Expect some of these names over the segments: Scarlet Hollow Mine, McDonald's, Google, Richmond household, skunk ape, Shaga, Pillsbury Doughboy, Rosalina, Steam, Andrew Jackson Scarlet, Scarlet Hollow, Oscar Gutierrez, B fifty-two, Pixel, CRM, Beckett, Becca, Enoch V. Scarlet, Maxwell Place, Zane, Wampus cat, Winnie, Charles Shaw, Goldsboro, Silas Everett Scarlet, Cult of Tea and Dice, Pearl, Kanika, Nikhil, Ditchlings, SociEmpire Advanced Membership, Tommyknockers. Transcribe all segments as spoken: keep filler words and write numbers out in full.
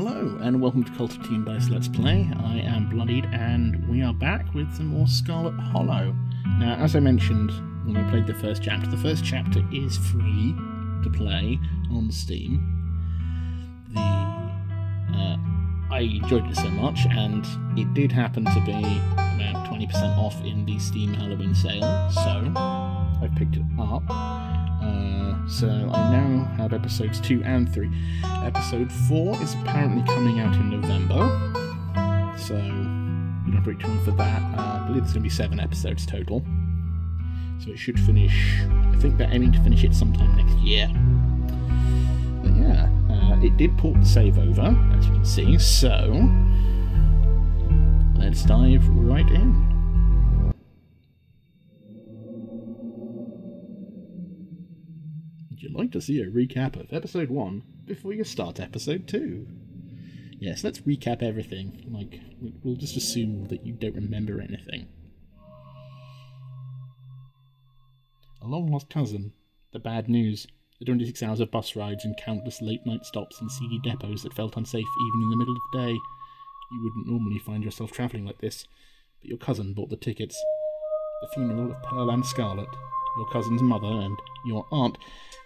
Hello, and welcome to Cult of Tea and Dice Let's Play. I am Bloodied, and we are back with some more Scarlet Hollow. Now, as I mentioned when I played the first chapter, the first chapter is free to play on Steam. The uh, I enjoyed it so much, and it did happen to be about twenty percent off in the Steam Halloween sale, so I picked it up. Uh, so I now have episodes two and three. Episode four is apparently coming out in November, so we don't have to wait too long for that. Uh, I believe there's going to be seven episodes total, so it should finish. I think they're aiming to finish it sometime next year. But yeah, uh, it did port the save over, as you can see, so let's dive right in. Would you like to see a recap of episode one before you start episode two? Yes, let's recap everything. Like, we'll just assume that you don't remember anything. A long-lost cousin, the bad news, the twenty-six hours of bus rides and countless late-night stops in seedy depots that felt unsafe even in the middle of the day. You wouldn't normally find yourself travelling like this, but your cousin bought the tickets. The funeral of Pearl and Scarlet. Your cousin's mother and your aunt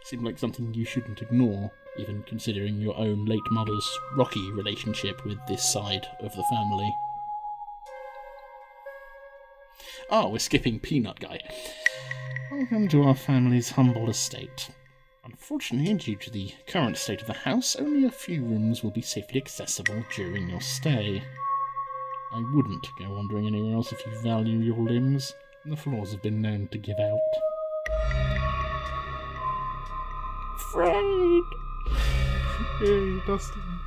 seemed like something you shouldn't ignore, even considering your own late mother's rocky relationship with this side of the family. Oh, we're skipping Peanut Guy. Welcome to our family's humble estate. Unfortunately, due to the current state of the house, only a few rooms will be safely accessible during your stay. I wouldn't go wandering anywhere else if you value your limbs. The floors have been known to give out. Afraid! Hey, Dustin.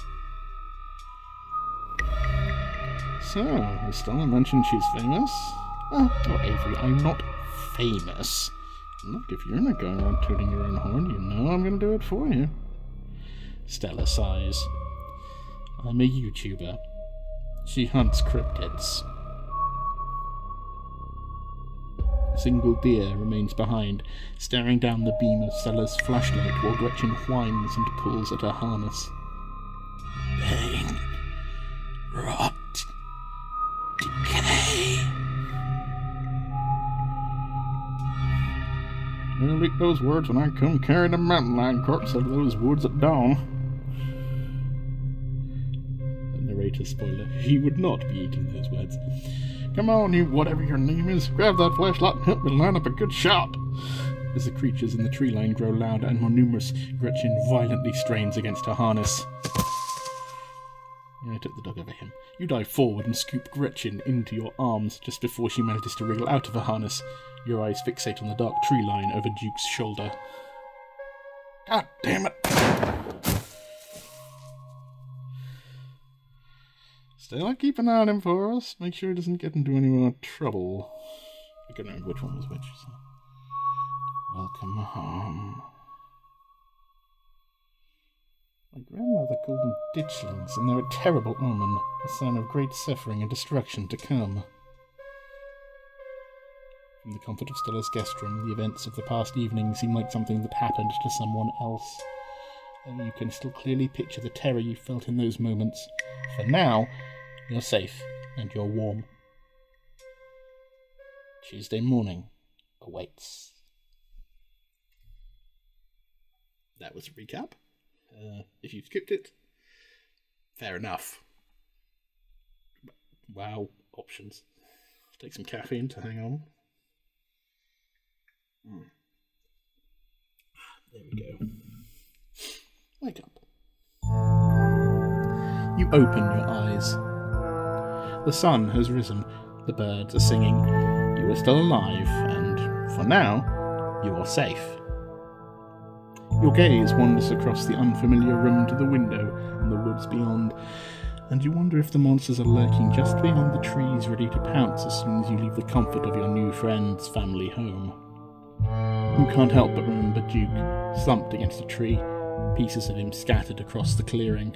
So, has Stella mentioned she's famous? Ah, oh, not Avery, I'm not famous. Look, if you're not going around tooting your own horn, you know I'm going to do it for you. Stella sighs. I'm a YouTuber. She hunts cryptids. A single deer remains behind, staring down the beam of Stella's flashlight while Gretchen whines and pulls at her harness. Pain. Rot. Decay. I'll leak those words when I come carrying a mountain lion corpse out of those woods at dawn. The narrator spoiler, he would not be eating those words. Come on, you whatever your name is, grab that flashlight and help me line up a good shot! As the creatures in the tree line grow louder and more numerous, Gretchen violently strains against her harness. I took the dog over him. You dive forward and scoop Gretchen into your arms just before she manages to wriggle out of her harness. Your eyes fixate on the dark tree line over Duke's shoulder. God damn it! Stella, keep an eye on him for us. Make sure he doesn't get into any more trouble. I couldn't remember which one was which, so... Welcome home. My grandmother called them Ditchlings, and they're a terrible omen, a sign of great suffering and destruction to come. From the comfort of Stella's guest room, the events of the past evening seem like something that happened to someone else. And you can still clearly picture the terror you felt in those moments. For now, you're safe, and you're warm. Tuesday morning awaits. That was a recap. Uh, if you've skipped it, fair enough. Wow, options. I'll take some caffeine to hang on. Mm. There we go. Wake up. You open your eyes. The sun has risen, the birds are singing, you are still alive, and, for now, you are safe. Your gaze wanders across the unfamiliar room to the window and the woods beyond, and you wonder if the monsters are lurking just beyond the trees ready to pounce as soon as you leave the comfort of your new friend's family home. You can't help but remember Duke, slumped against a tree, pieces of him scattered across the clearing.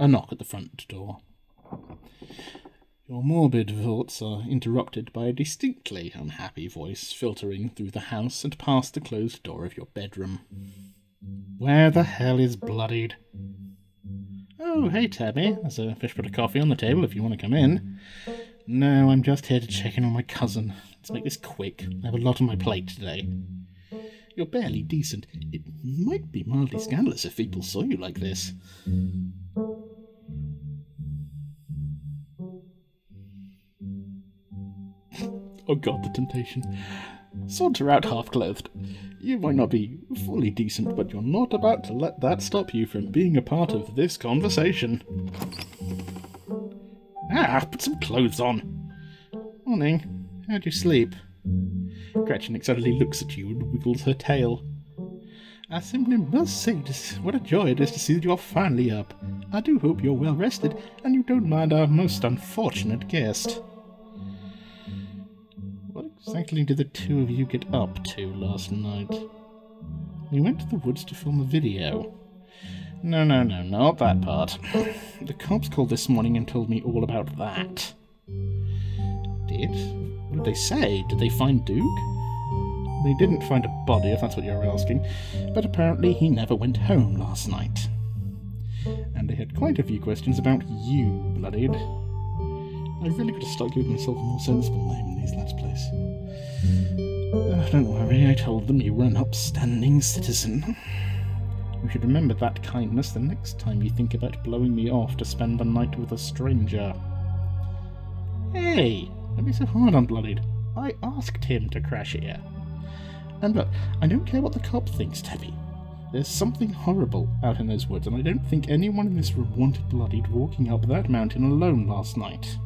A knock at the front door. Your morbid thoughts are interrupted by a distinctly unhappy voice filtering through the house and past the closed door of your bedroom. Where the hell is Bloodied? Oh, hey Tabby, there's a fresh pot of coffee on the table if you want to come in. No, I'm just here to check in on my cousin. Let's make this quick. I have a lot on my plate today. You're barely decent. It might be mildly scandalous if people saw you like this. Oh god, the temptation. Saunter out half-clothed. You might not be fully decent, but you're not about to let that stop you from being a part of this conversation. Ah, put some clothes on. Morning. How'd you sleep? Gretchen excitedly looks at you and wiggles her tail. I simply must say what a joy it is to see that you're finally up. I do hope you're well rested and you don't mind our most unfortunate guest. Exactly did the two of you get up to last night? We went to the woods to film a video. No, no, no, not that part. The cops called this morning and told me all about that. Did? What did they say? Did they find Duke? They didn't find a body, if that's what you're asking, but apparently he never went home last night. And they had quite a few questions about you, Bloodied. I really could have stuck with myself a more sensible name in these Let's Plays. Uh, don't worry, I told them you were an upstanding citizen. You should remember that kindness the next time you think about blowing me off to spend the night with a stranger. Hey, don't be so hard on Bloodied. I asked him to crash here. And look, I don't care what the cop thinks, Tabby. There's something horrible out in those woods, and I don't think anyone in this room wanted Bloodied walking up that mountain alone last night.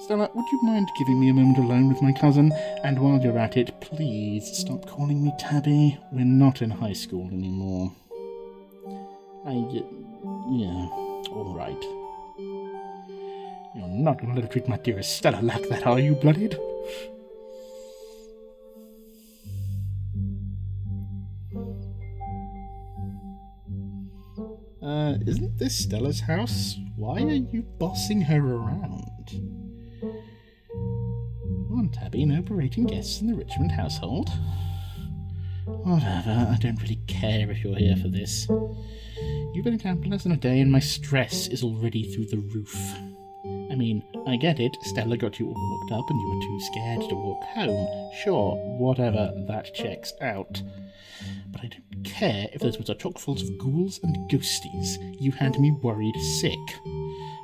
Stella, would you mind giving me a moment alone with my cousin? And while you're at it, please stop calling me Tabby. We're not in high school anymore. I... yeah, alright. You're not going to let her treat my dearest Stella like that, are you, Bloodied? Uh, isn't this Stella's house? Why are you bossing her around? Tabby, no berating guests in the Richmond household. Whatever, I don't really care if you're here for this. You've been in town less than a day and my stress is already through the roof. I mean, I get it, Stella got you all walked up and you were too scared to walk home. Sure, whatever, that checks out. But I don't care if those woods are chock full of ghouls and ghosties. You had me worried sick.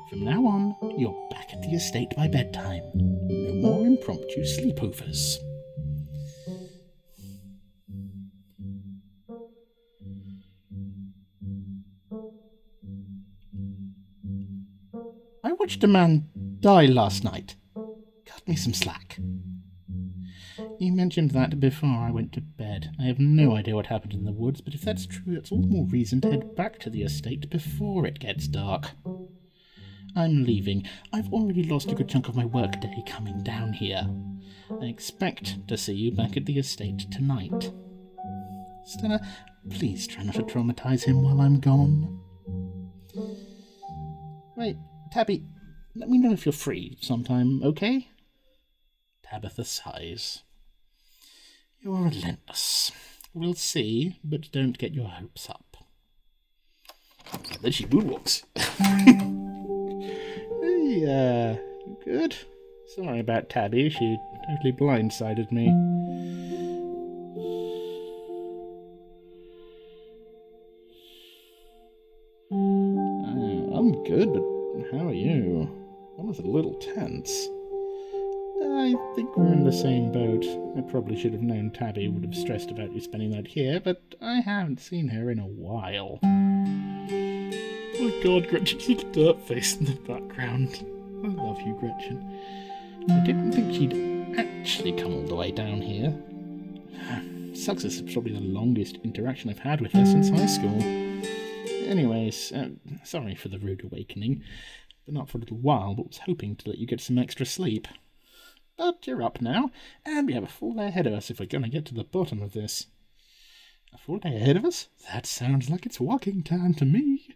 From now on, you're back at the estate by bedtime. No more impromptu sleepovers. I watched a man die last night. Cut me some slack. You mentioned that before I went to bed. I have no idea what happened in the woods, but if that's true, that's all the more reason to head back to the estate before it gets dark. I'm leaving. I've already lost a good chunk of my workday coming down here. I expect to see you back at the estate tonight. Stella, please try not to traumatise him while I'm gone. Wait, Tabby, let me know if you're free sometime, okay? Tabitha sighs. You're relentless. We'll see, but don't get your hopes up. And then she moonwalks. Yeah, good. Sorry about Tabby, she totally blindsided me. Uh, I'm good, but how are you? That was a little tense. I think we're in the same boat. I probably should have known Tabby would have stressed about you spending that here, but I haven't seen her in a while. Oh my god, Gretchen's little dirt face in the background. I love you, Gretchen. I didn't think she'd actually come all the way down here. Sucks, this is probably the longest interaction I've had with her since high school. Anyways, uh, sorry for the rude awakening. But not for a little while, but was hoping to let you get some extra sleep. But you're up now, and we have a full day ahead of us if we're going to get to the bottom of this. A full day ahead of us? That sounds like it's walking time to me.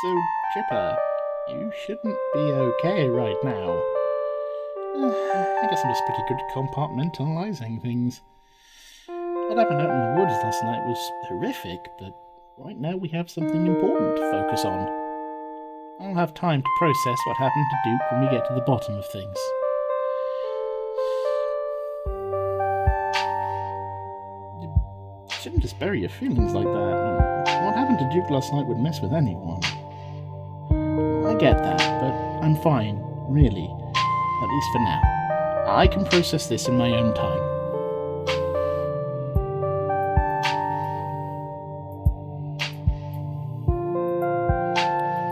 So Chipper, you shouldn't be okay right now. Uh, I guess I'm just pretty good at compartmentalising things. What happened out in the woods last night was horrific, but right now we have something important to focus on. I'll have time to process what happened to Duke when we get to the bottom of things. You shouldn't just bury your feelings like that. What happened to Duke last night would mess with anyone. I get that, but I'm fine, really. At least for now. I can process this in my own time.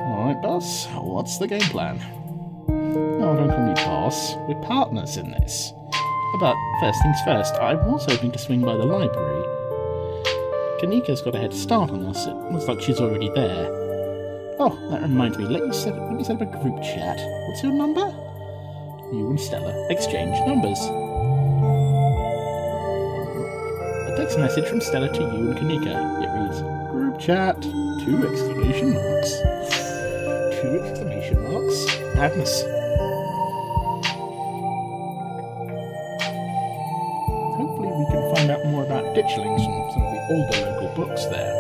Alright, boss. What's the game plan? No, don't call me boss. We're partners in this. But first things first, I was hoping to swing by the library. Kanika's got a head start on us. It looks like she's already there. Oh, that reminds me. Let me set up, let me set up a group chat. What's your number? You and Stella exchange numbers. A text message from Stella to you and Kanika. It reads, group chat, two exclamation marks. Two exclamation marks. Madness. Hopefully we can find out more about Ditchlings from some of the older local books there.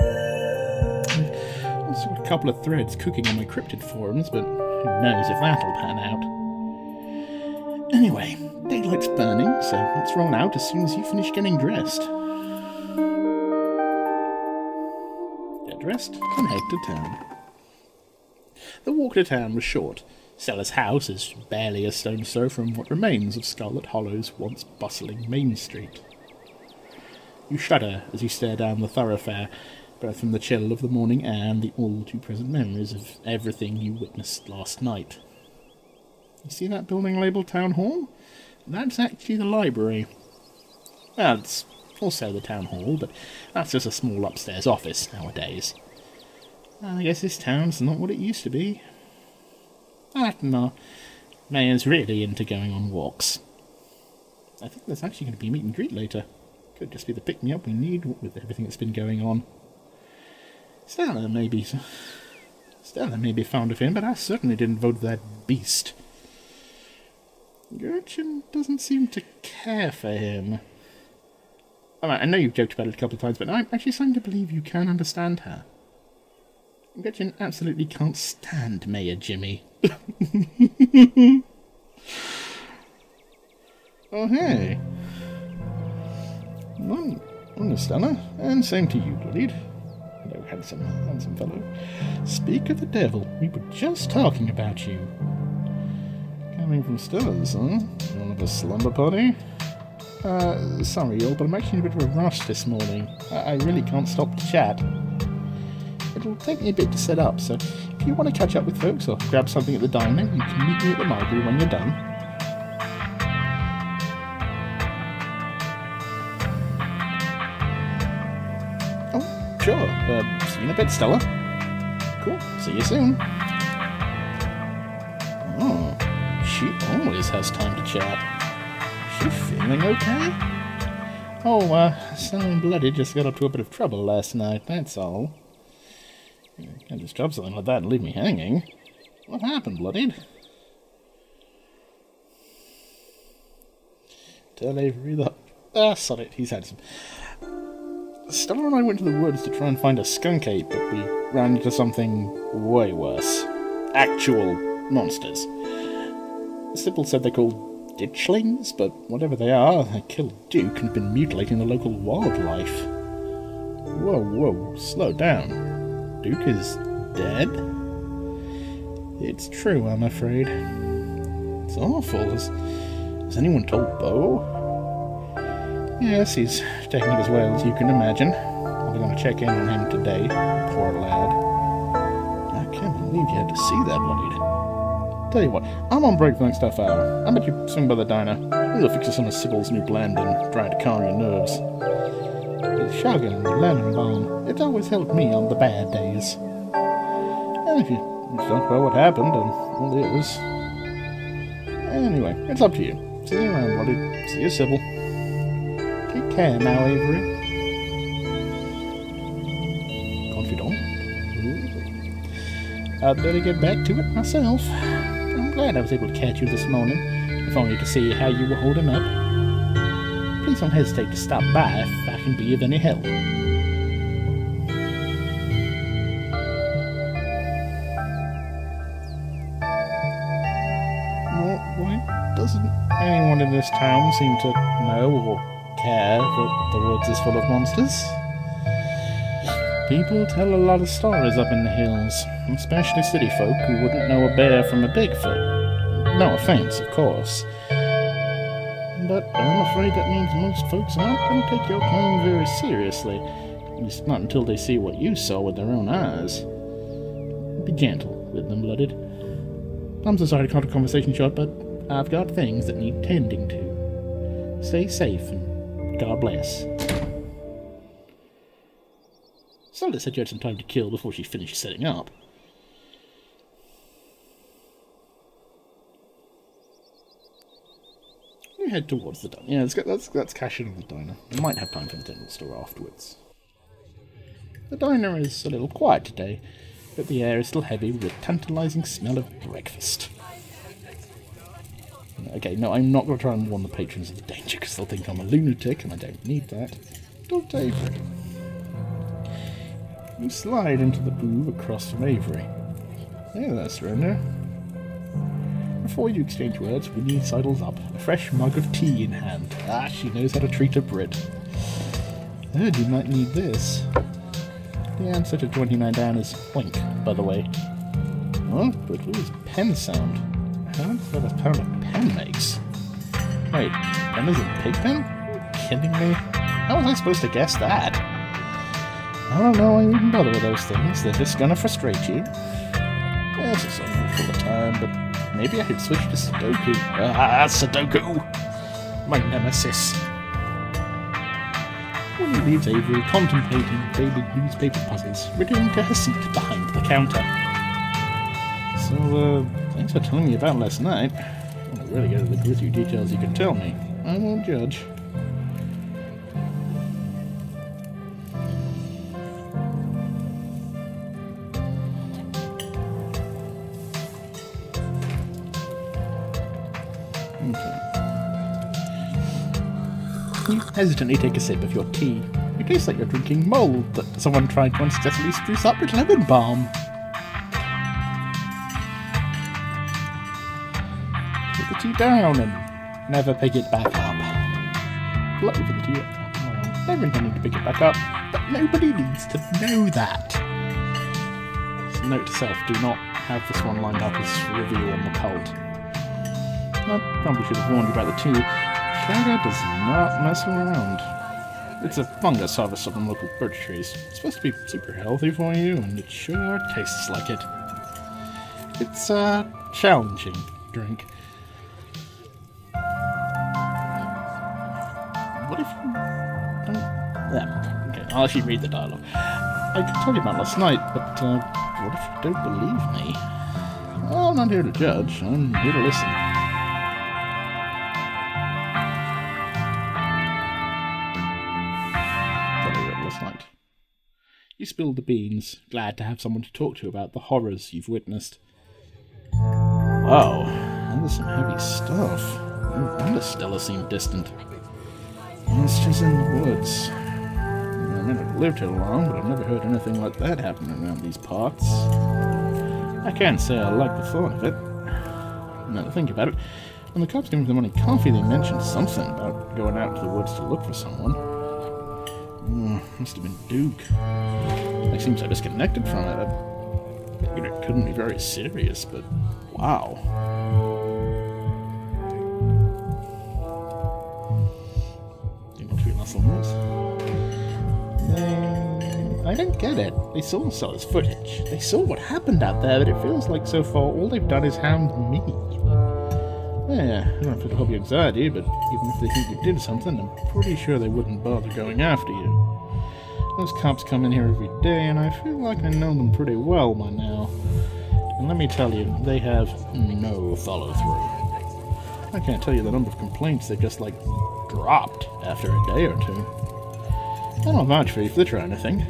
I've also got a couple of threads cooking on my cryptid forums, but who knows if that'll pan out. Anyway, daylight's burning, so let's roll out as soon as you finish getting dressed. Get dressed and head to town. The walk to town was short. Stella's house is barely a stone's throw from what remains of Scarlet Hollow's once bustling main street. You shudder as you stare down the thoroughfare, both from the chill of the morning air and the all-too-present memories of everything you witnessed last night. You see that building labelled Town Hall? That's actually the library. Well, it's also the Town Hall, but that's just a small upstairs office nowadays. I guess this town's not what it used to be. That and our mayor's really into going on walks. I think there's actually going to be meet and greet later. Could just be the pick-me-up we need with everything that's been going on. Stella may be, Stella may be fond of him, but I certainly didn't vote for that beast. Gretchen doesn't seem to care for him. Alright, I know you've joked about it a couple of times, but I'm actually starting to believe you can understand her. Gretchen absolutely can't stand Mayor Jimmy. Oh, hey. Morning, Stella, and same to you, Bloodied. Hello, handsome, handsome fellow. Speak of the devil, we were just talking about you. Coming from Stella's, huh? One of a slumber party? Uh, sorry y'all, but I'm actually in a bit of a rush this morning. I, I really can't stop to chat. It'll take me a bit to set up, so if you want to catch up with folks or grab something at the diner, you can meet me at the library when you're done. Oh, sure. Uh, see you in a bit, Stella. Cool. See you soon. Oh. She always has time to chat. She feeling okay? Oh, uh, Stella and Bloody just got up to a bit of trouble last night, that's all. You can't just drop something like that and leave me hanging. What happened, Bloody? Tell Avery that... Ah, sorry, he's handsome. Stella and I went to the woods to try and find a skunk ape, but we ran into something way worse. Actual monsters. Sybil said they're called ditchlings, but whatever they are, they killed Duke and have been mutilating the local wildlife. Whoa, whoa, slow down. Duke is dead? It's true, I'm afraid. It's awful. Has, has anyone told Bo? Yes, he's taking it as well as you can imagine. I'm going to check in on him today, poor lad. I can't believe you had to see that, Bloodied. Tell you what, I'm on break for the next half hour. I bet you swing by the diner. We'll fix us some of Sybil's new blandin, trying to calm your nerves. It's sugar and lemon balm. It's always helped me on the bad days. And if you don't know what happened, and well, it was. Anyway, it's up to you. See you around, Bloody. See you, Sybil. Take care now, Avery. Confidant? I'd better get back to it myself. I'm glad I was able to catch you this morning, if only to see how you were holding up. Please don't hesitate to stop by if I can be of any help. Why doesn't anyone in this town seem to know or care that the woods is full of monsters? People tell a lot of stories up in the hills, especially city folk who wouldn't know a bear from a Bigfoot. No offense, of course. But I'm afraid that means most folks aren't going to take your claim very seriously. At least not until they see what you saw with their own eyes. Be gentle with them, Blooded. I'm so sorry to cut the conversation short, but I've got things that need tending to. Stay safe, and God bless. Stella said you had some time to kill before she finished setting up. We head towards the diner. Yeah, let's, get, let's, let's cash in on the diner. We might have time for the dental store afterwards. The diner is a little quiet today, but the air is still heavy with a tantalising smell of breakfast. Okay, no, I'm not going to try and warn the patrons of the danger, because they'll think I'm a lunatic, and I don't need that. Don't Avery. You slide into the booth across from Avery. Yeah, that's Rona. Before you exchange words, Winnie sidles up, a fresh mug of tea in hand. Ah, she knows how to treat a Brit. I heard you might need this. The answer to twenty-nine down is wink, by the way. What? But what is pen sound? How is that a pound of pen makes? Wait, pen is a pig pen? Are you kidding me? How was I supposed to guess that? I don't know why you wouldn't bother with those things, they're just gonna frustrate you. Well, it's just unruly all the time, but maybe I could switch to Sudoku. Ah, Sudoku! My nemesis. When he leaves Avery contemplating faded newspaper puzzles, returning to her seat behind the counter. So, uh, thanks for telling me about last night. I want to really go to the gritty details you can tell me. I won't judge. Hesitantly take a sip of your tea. It tastes like you're drinking mould that someone tried to unsuccessfully spruce up with lemon balm. Put the tea down and never pick it back up. Lucky for the tea. Well, never intending to pick it back up, but nobody needs to know that. So note to self, do not have this one lined up as a review on the cult. I probably should have warned you about the tea. Shaga does not mess around. It's a fungus harvested from local birch trees. It's supposed to be super healthy for you, and it sure tastes like it. It's a challenging drink. What if you don't... Yeah, okay, I'll actually read the dialogue. I could tell you about last night, but uh, what if you don't believe me? Well, I'm not here to judge. I'm here to listen. You spilled the beans, glad to have someone to talk to about the horrors you've witnessed. Wow, that was some heavy stuff. No wonder Stella seemed distant. Monsters in the woods. I mean, I've lived here long, but I've never heard anything like that happening around these parts. I can't say I like the thought of it. Now to think about it, when the cops gave them any coffee, they mentioned something about going out to the woods to look for someone. Mm, must have been Duke. They seem so disconnected from it. I, you know, it couldn't be very serious, but wow. I don't get it. They saw Stella's footage. They saw what happened out there, but it feels like so far all they've done is hound me. Yeah, I don't know if it'll help your anxiety, but even if they think you did something, I'm pretty sure they wouldn't bother going after you. Those cops come in here every day, and I feel like I know them pretty well by now. And let me tell you, they have no follow-through. I can't tell you the number of complaints they've just, like, dropped after a day or two. They're not much for you if they're trying to think.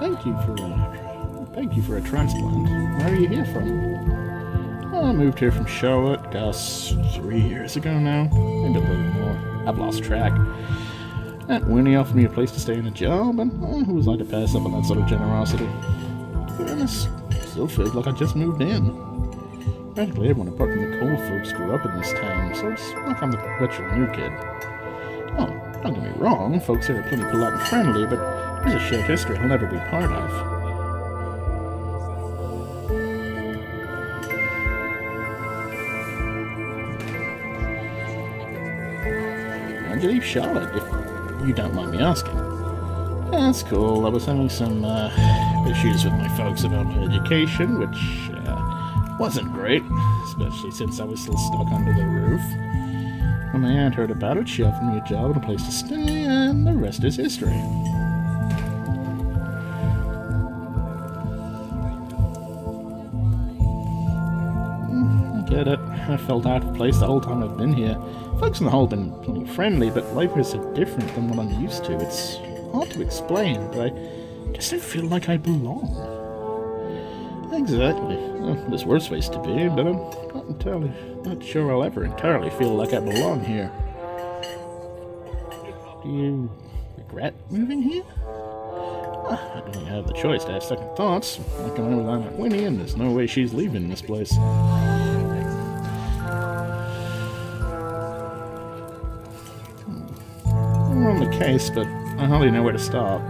Thank you for a, thank you for a transplant. Where are you here from? Oh, I moved here from Charlotte, gosh, three years ago now. Maybe a little more. I've lost track. Aunt Winnie offered me a place to stay in a job, and oh, who was I to pass up on that sort of generosity? To be honest, still feels like I just moved in. Practically everyone apart from the coal folks grew up in this town, so it's like I'm the perpetual new kid. Oh, don't get me wrong, folks here are plenty polite and friendly, but there's a shared history I'll never be part of. Why'd you leave Charlotte, if you don't mind me asking? Yeah, that's cool. I was having some uh, issues with my folks about my education, which uh, wasn't great, especially since I was still stuck under their roof. When my aunt heard about it, she offered me a job and a place to stay, and the rest is history. I get it. I felt out of place the whole time I've been here. Folks on the whole have been plenty friendly, but life is so different than what I'm used to. It's hard to explain, but I just don't feel like I belong. Exactly. Well, there's worse ways to be, but I'm entirely, not sure I'll ever entirely feel like I belong here. Do you regret moving here? Ah, I don't really have the choice to have second thoughts. I'm going with Aunt Winnie, and there's no way she's leaving this place. I'm on the case, but I hardly know where to start.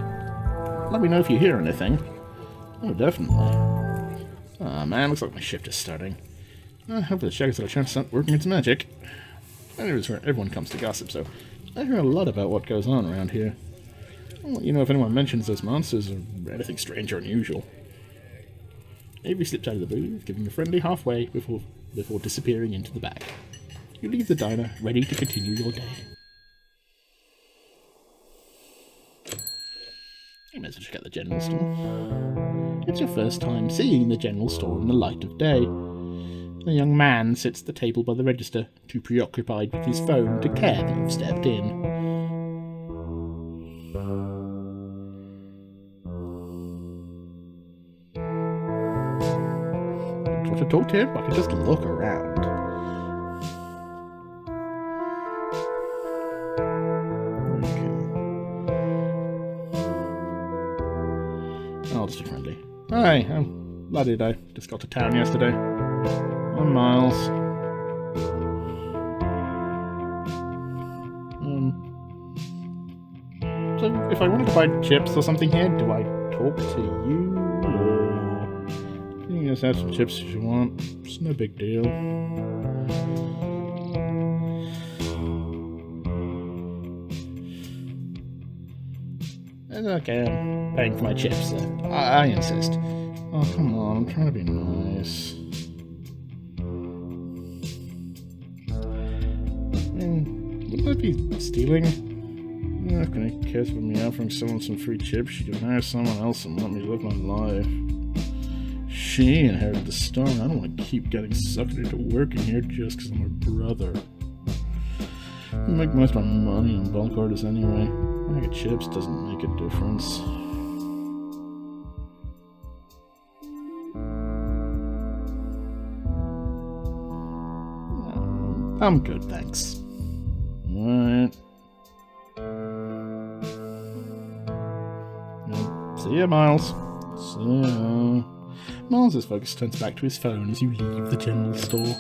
Let me know if you hear anything. Oh, definitely. Aw, oh, man, looks like my shift is starting. I hope the shack is a chance not working its magic. Anyway, it's where everyone comes to gossip, so I hear a lot about what goes on around here. I'll let you know if anyone mentions those monsters or anything strange or unusual. Avery slips out of the booth, giving a friendly halfway before before disappearing into the back. You leave the diner, ready to continue your day. You may as well check out the general store. It's your first time seeing the general store in the light of day. The young man sits at the table by the register, too preoccupied with his phone to care that you've stepped in. I don't want to talk to him, but I can just look around. Okay. I'll just be friendly. Hi, I'm Bloodied. I just got to town yesterday. I'm Miles. Um, so, if I wanted to buy chips or something here, do I talk to you? Or you can just have some chips if you want. It's no big deal. It's okay, I'm paying for my chips, though. I, I insist. Oh, come on, I'm trying to be nice. Would I be stealing? I'm not gonna care for me offering someone some free chips. She can hire someone else and let me live my life. She inherited the star, and I don't want to keep getting sucked into working here just because I'm her brother. I make most of my money on bulk orders anyway. A bag of chips doesn't make a difference. I'm good, thanks. Alright. Nope. See ya, Miles. See ya. Miles' focus turns back to his phone as you leave the general store.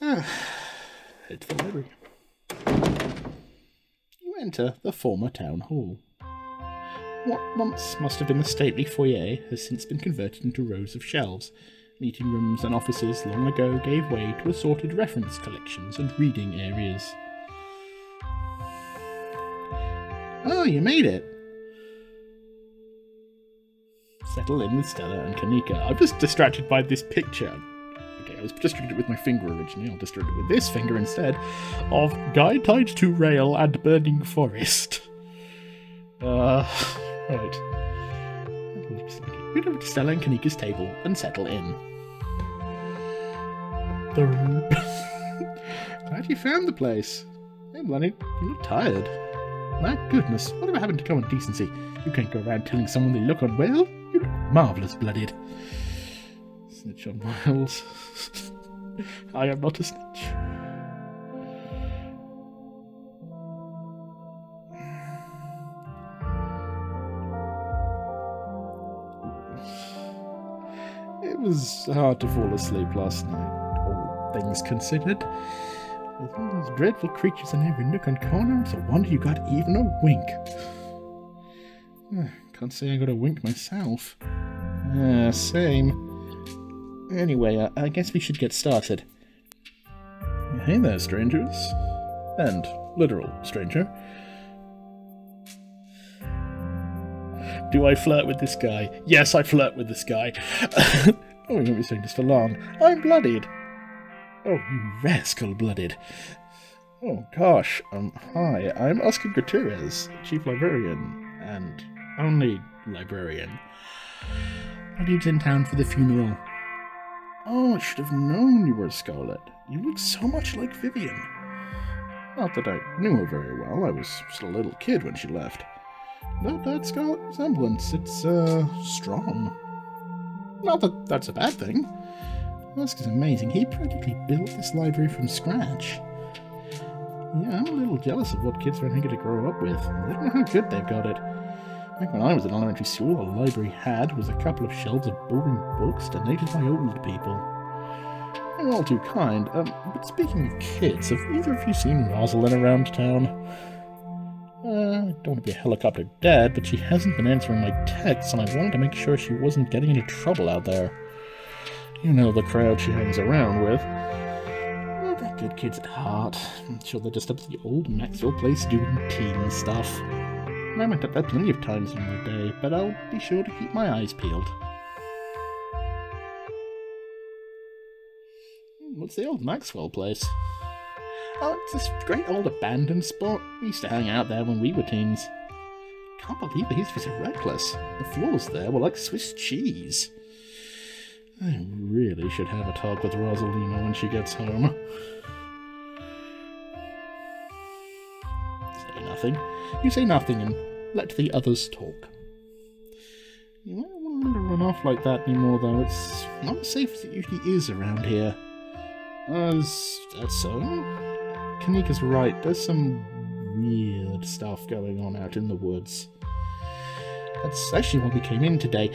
Ah. Head for the library. You enter the former town hall. What once must have been a stately foyer has since been converted into rows of shelves. Meeting rooms and offices long ago gave way to assorted reference collections and reading areas. Oh, you made it! Settle in with Stella and Kanika. I'm just distracted by this picture. Okay, I was distracted with my finger originally. I'll distract it with this finger instead. Of guy tied to rail and burning forest. Uh, right. We'd over to Stella and Kanika's table and settle in. The room. Glad you found the place. Hey, Bloody, you look tired. My goodness, whatever happened to common decency? You can't go around telling someone they look unwell. You look marvellous, Bloodied. Snitch on Miles. I am not a snitch. It was hard to fall asleep last night, all things considered. With all those dreadful creatures in every nook and corner, it's a wonder you got even a wink. Can't say I got a wink myself. Ah, same. Anyway, I, I guess we should get started. Hey there, strangers. And literal stranger. Do I flirt with this guy? Yes, I flirt with this guy. Oh, we won't be saying this for long. I'm Bloodied. Oh, you rascal, Bloodied. Oh, gosh. Um, hi, I'm Oscar Gutierrez, Chief Librarian, and only Librarian. Bloody's in town for the funeral. Oh, I should have known you were Scarlet. You look so much like Vivian. Not that I knew her very well. I was still a little kid when she left. Not that Scarlet resemblance. It's, uh, strong. Not that that's a bad thing. Oscar's amazing. He practically built this library from scratch. Yeah, I'm a little jealous of what kids are going to grow up with. They don't know how good they've got it. Back when I was in elementary school, all the library had was a couple of shelves of boring books donated by old people. They were all too kind. Um, but speaking of kids, have either of you seen Rosalina around town? Uh, I don't want to be a helicopter dad, but she hasn't been answering my texts, and I wanted to make sure she wasn't getting into trouble out there. You know the crowd she hangs around with. Well, they're good kids at heart. I'm sure they're just up to the old Maxwell Place doing teen stuff. And I went up there plenty of times in my day, but I'll be sure to keep my eyes peeled. What's the old Maxwell Place? Oh, it's this great old abandoned spot. We used to hang out there when we were teens. Can't believe they used to be so reckless. The floors there were like Swiss cheese. I really should have a talk with Rosalina when she gets home. Say nothing. You say nothing and let the others talk. You won't want to run off like that anymore, though. It's not as safe as it usually is around here. As that's so? Kanika's right. There's some weird stuff going on out in the woods. That's actually why we came in today.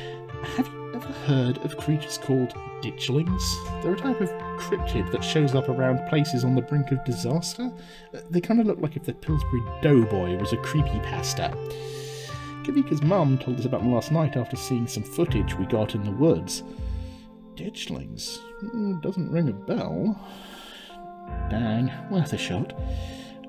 Have you ever heard of creatures called Ditchlings? They're a type of cryptid that shows up around places on the brink of disaster. They kind of look like if the Pillsbury Doughboy was a creepypasta. Kanika's mum told us about them last night after seeing some footage we got in the woods. Ditchlings? Doesn't ring a bell. Dang, worth a shot.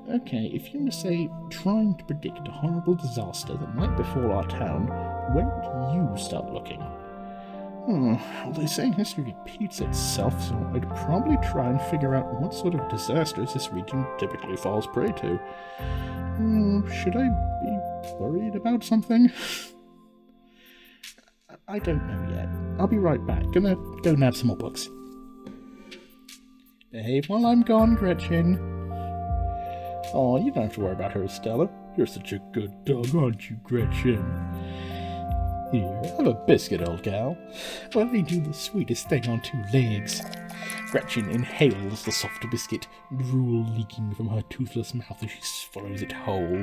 Okay, if you were, say, trying to predict a horrible disaster that might befall our town, when would you start looking? Hmm, well, they say history repeats itself, so I'd probably try and figure out what sort of disasters this region typically falls prey to. Hmm, should I be worried about something? I don't know yet. I'll be right back. Gonna go nab some more books. Behave while I'm gone, Gretchen. Aw, you don't have to worry about her, Stella. You're such a good dog, aren't you, Gretchen? Here, have a biscuit, old gal. Well, they do the sweetest thing on two legs. Gretchen inhales the soft biscuit, drool leaking from her toothless mouth as she swallows it whole.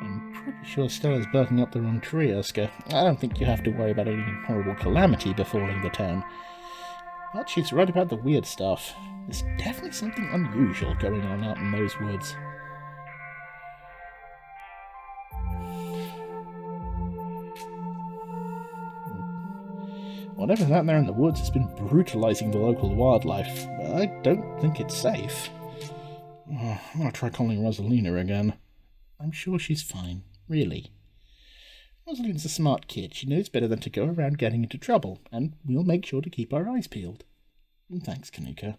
I'm pretty sure Stella's barking up the wrong tree, Oscar. I don't think you have to worry about any horrible calamity befalling the town. But she's right about the weird stuff. There's definitely something unusual going on out in those woods. Whatever's out there in the woods has been brutalizing the local wildlife, but I don't think it's safe. Oh, I'm gonna try calling Rosalina again. I'm sure she's fine, really. Rosalina's a smart kid. She knows better than to go around getting into trouble, and we'll make sure to keep our eyes peeled. And thanks, Kanika.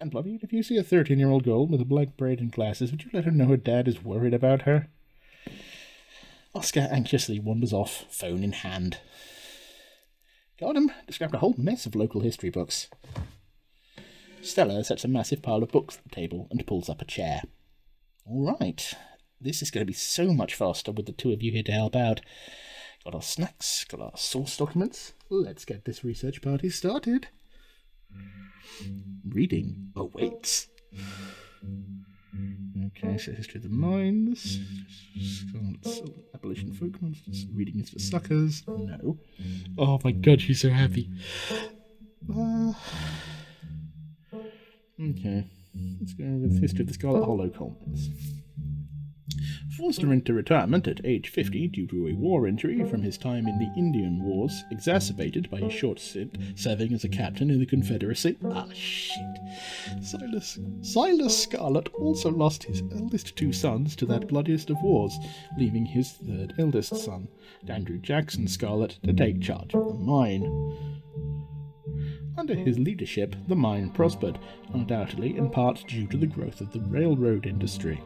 And Bloody, if you see a thirteen-year-old girl with a black braid and glasses, would you let her know her dad is worried about her? Oscar anxiously wanders off, phone in hand. Got him! Just grabbed a whole mess of local history books. Stella sets a massive pile of books on the table and pulls up a chair. All right. This is going to be so much faster with the two of you here to help out. Got our snacks, got our source documents. Let's get this research party started. Reading awaits. Okay, so history of the mines. Appalachian folk monsters. Reading is for suckers. No. Oh my god, she's so happy. Uh, okay, let's go with history of the Scarlet Hollow colonists. Forced into retirement at age fifty due to a war injury from his time in the Indian Wars, exacerbated by his short stint serving as a captain in the Confederacy. Ah, shit. Silas, Silas Scarlet also lost his eldest two sons to that bloodiest of wars, leaving his third eldest son, Andrew Jackson Scarlet, to take charge of the mine. Under his leadership, the mine prospered, undoubtedly in part due to the growth of the railroad industry.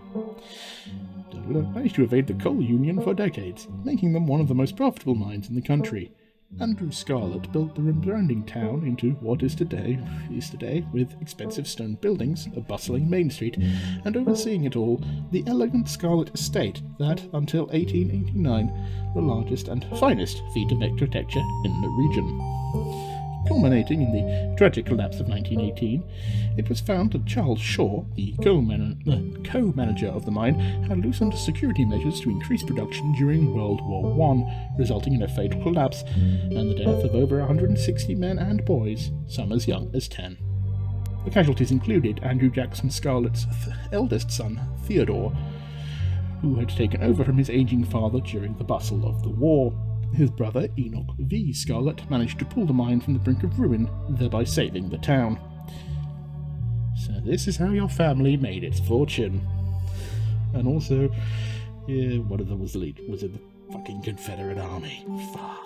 Dola managed to evade the coal union for decades, making them one of the most profitable mines in the country. Andrew Scarlet built the surrounding town into what is today, is today with expensive stone buildings, a bustling main street, and overseeing it all, the elegant Scarlet Estate that, until eighteen eighty-nine, the largest and finest feat of architecture in the region. Culminating in the tragic collapse of nineteen eighteen, it was found that Charles Shaw, the co-man- uh, co-manager of the mine, had loosened security measures to increase production during World War One, resulting in a fatal collapse and the death of over one hundred sixty men and boys, some as young as ten. The casualties included Andrew Jackson Scarlet's th- eldest son, Theodore, who had taken over from his aging father during the bustle of the war. His brother, Enoch V. Scarlet, managed to pull the mine from the brink of ruin, thereby saving the town. So this is how your family made its fortune. And also, yeah, one of them was the lead, was in the fucking Confederate Army. Fuck.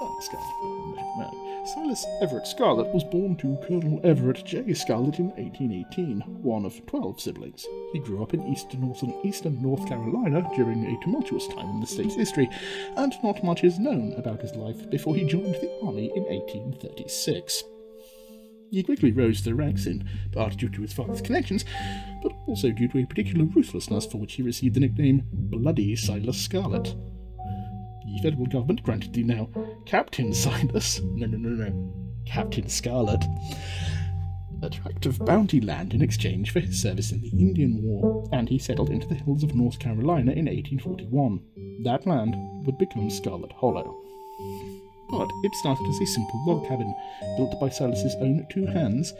Silas Scarlet. Silas Everett Scarlet was born to Colonel Everett J. Scarlet in eighteen eighteen, one of twelve siblings. He grew up in eastern northern, eastern North Carolina during a tumultuous time in the state's history, and not much is known about his life before he joined the army in eighteen thirty-six. He quickly rose to the ranks in part due to his father's connections, but also due to a particular ruthlessness for which he received the nickname Bloody Silas Scarlet. The federal government granted the now Captain Silas, no, no, no, no, Captain Scarlet, a tract of bounty land in exchange for his service in the Indian War, and he settled into the hills of North Carolina in eighteen forty-one. That land would become Scarlet Hollow. But it started as a simple log cabin, built by Silas's own two hands,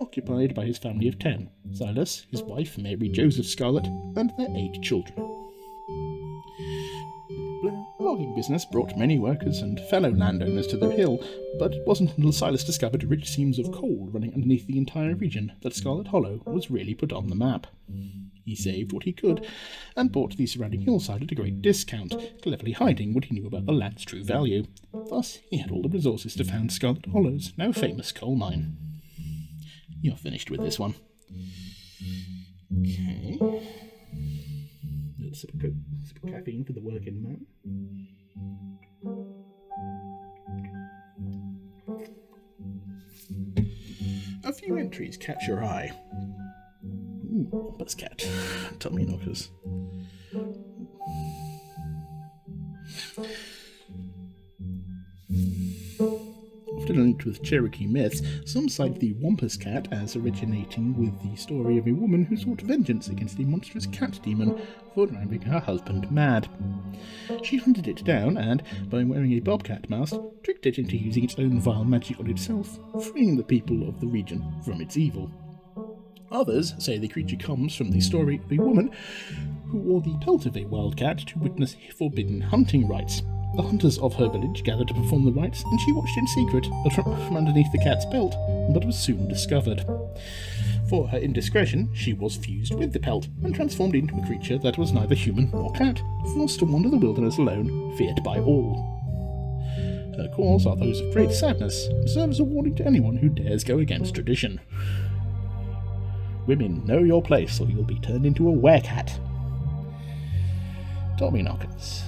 occupied by his family of ten, Silas, his wife Mary Joseph Scarlet, and their eight children. Logging business brought many workers and fellow landowners to the hill, but it wasn't until Silas discovered rich seams of coal running underneath the entire region that Scarlet Hollow was really put on the map. He saved what he could, and bought the surrounding hillside at a great discount, cleverly hiding what he knew about the land's true value. Thus, he had all the resources to found Scarlet Hollow's now famous coal mine. You're finished with this one. Okay. Sip of, sip of caffeine for the working man. A few entries catch your eye. Ooh, Buzzcat. Tommyknockers. Often linked with Cherokee myths, some cite the Wampus Cat as originating with the story of a woman who sought vengeance against a monstrous cat demon for driving her husband mad. She hunted it down and, by wearing a bobcat mask, tricked it into using its own vile magic on itself, freeing the people of the region from its evil. Others say the creature comes from the story of a woman who wore the pelt of a wildcat to witness forbidden hunting rites. The hunters of her village gathered to perform the rites, and she watched in secret, but from underneath the cat's belt, but was soon discovered. For her indiscretion, she was fused with the pelt, and transformed into a creature that was neither human nor cat, forced to wander the wilderness alone, feared by all. Her cause are those of great sadness, and serves a warning to anyone who dares go against tradition. Women, know your place, or you'll be turned into a werecat. Tommyknockers.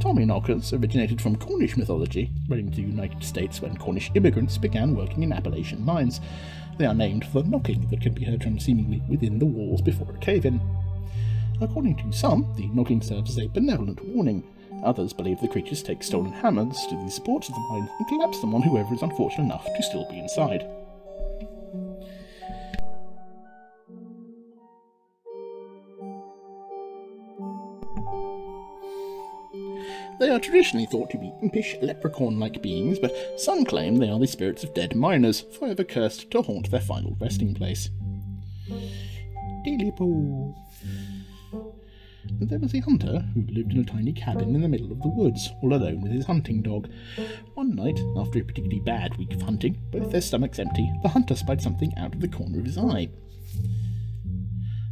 Tommyknockers originated from Cornish mythology, spreading to the United States when Cornish immigrants began working in Appalachian mines. They are named for the knocking that can be heard from seemingly within the walls before a cave-in. According to some, the knocking serves as a benevolent warning. Others believe the creatures take stolen hammers to the supports of the mine and collapse them on whoever is unfortunate enough to still be inside. They are traditionally thought to be impish, leprechaun-like beings, but some claim they are the spirits of dead miners, forever cursed to haunt their final resting place. Daily Pool. There was a hunter who lived in a tiny cabin in the middle of the woods, all alone with his hunting dog. One night, after a particularly bad week of hunting, both their stomachs empty, the hunter spied something out of the corner of his eye.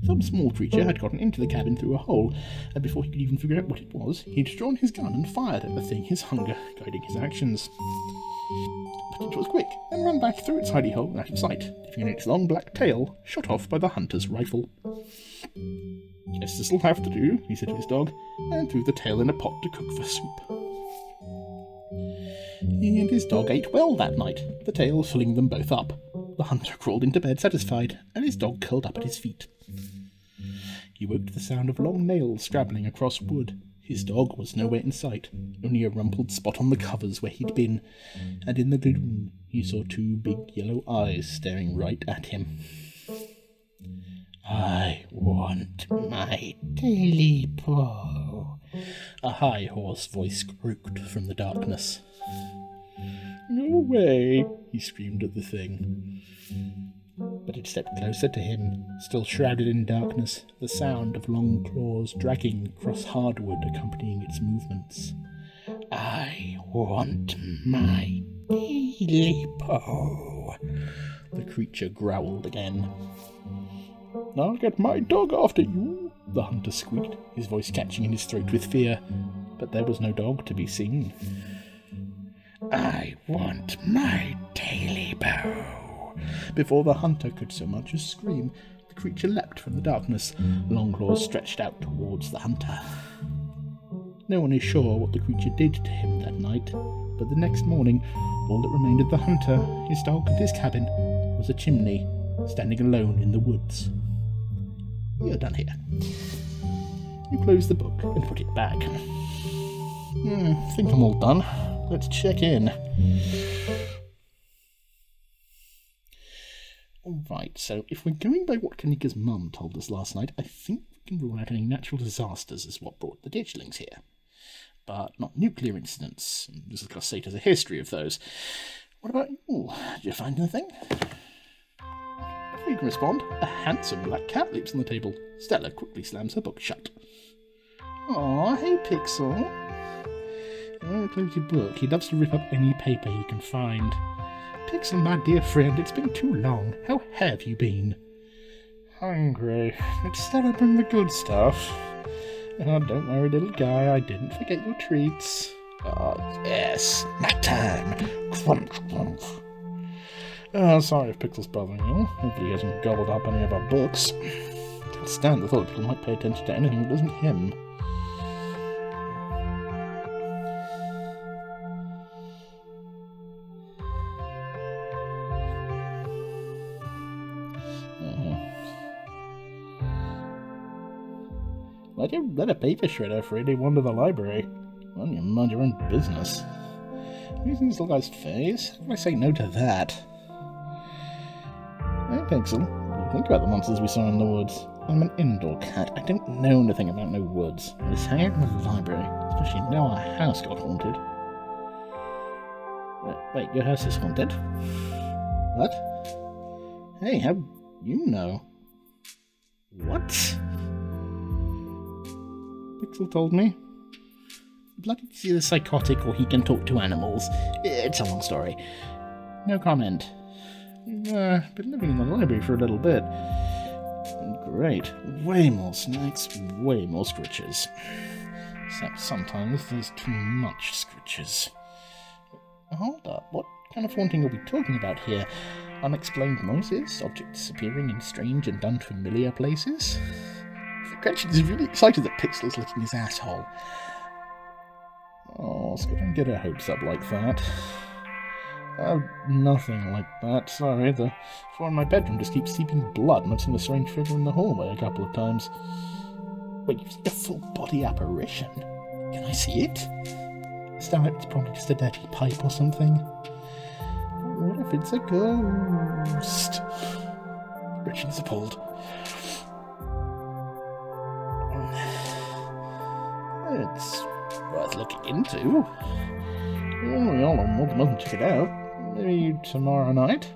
Some small creature had gotten into the cabin through a hole, and before he could even figure out what it was, he had drawn his gun and fired at the thing, his hunger guiding his actions. But it was quick, and ran back through its hidey hole out of sight, leaving its long black tail shot off by the hunter's rifle. "Guess this'll have to do," he said to his dog, and threw the tail in a pot to cook for soup. He and his dog ate well that night, the tail filling them both up. The hunter crawled into bed satisfied, and his dog curled up at his feet. He woke to the sound of long nails scrabbling across wood. His dog was nowhere in sight, only a rumpled spot on the covers where he'd been, and in the gloom he saw two big yellow eyes staring right at him. "I want my daily po," a high, hoarse voice croaked from the darkness. "Go away," he screamed at the thing. But it stepped closer to him, still shrouded in darkness, the sound of long claws dragging across hardwood accompanying its movements. "I want my daily po," the creature growled again. "I'll get my dog after you," the hunter squeaked, his voice catching in his throat with fear. But there was no dog to be seen. "I want my daily po." Before the hunter could so much as scream, the creature leapt from the darkness, long claws stretched out towards the hunter. No one is sure what the creature did to him that night, but the next morning, all that remained of the hunter, his dog and his cabin, was a chimney, standing alone in the woods. You're done here. You close the book and put it back. Hmm, I think I'm all done. Let's check in. Alright, so if we're going by what Kanika's mum told us last night, I think we can rule out any natural disasters as what brought the Ditchlings here. But not nuclear incidents. This is because Sate has a history of those. What about you? Did you find anything? Before you can respond, a handsome black cat leaps on the table. Stella quickly slams her book shut. Aw, hey Pixel. Oh, close your book. He loves to rip up any paper he can find. Pixel, my dear friend, it's been too long. How have you been? Hungry. Let's start up on the good stuff. Oh, don't worry, little guy, I didn't forget your treats. Oh, yes. Nap time. Crunch, crunch. Oh, sorry if Pixel's bothering you. Hopefully he hasn't gobbled up any of our books. Can't stand the thought people might pay attention to anything that isn't him. I don't let a paper shredder freely wander the library. Well, you mind your own business. Using this little guy's face, how can I say no to that? Hey, Pixel, what do you think about the monsters we saw in the woods? I'm an indoor cat. I don't know anything about no woods. I just hang out in the library, especially now our house got haunted. Wait, wait, your house is haunted? What? Hey, how do you know? What? Pixel told me. Bloodied is either psychotic or he can talk to animals. It's a long story. No comment. We've uh, been living in the library for a little bit. Great. Way more snacks, way more scritches. Except sometimes there's too much scritches. Hold up, what kind of haunting are we talking about here? Unexplained noises? Objects appearing in strange and unfamiliar places? Gretchen is really excited that Pixel is licking his asshole. Oh, so don't get her hopes up like that. Oh, nothing like that, sorry. The floor in my bedroom just keeps seeping blood, and I've seen a strange figure in the hallway a couple of times. When you see a full-body apparition, can I see it? Stammer, it's probably just a dirty pipe or something. What if it's a ghost? Gretchen's appalled. It's worth looking into. Well, I'm more than welcome to check it out. Maybe tomorrow night?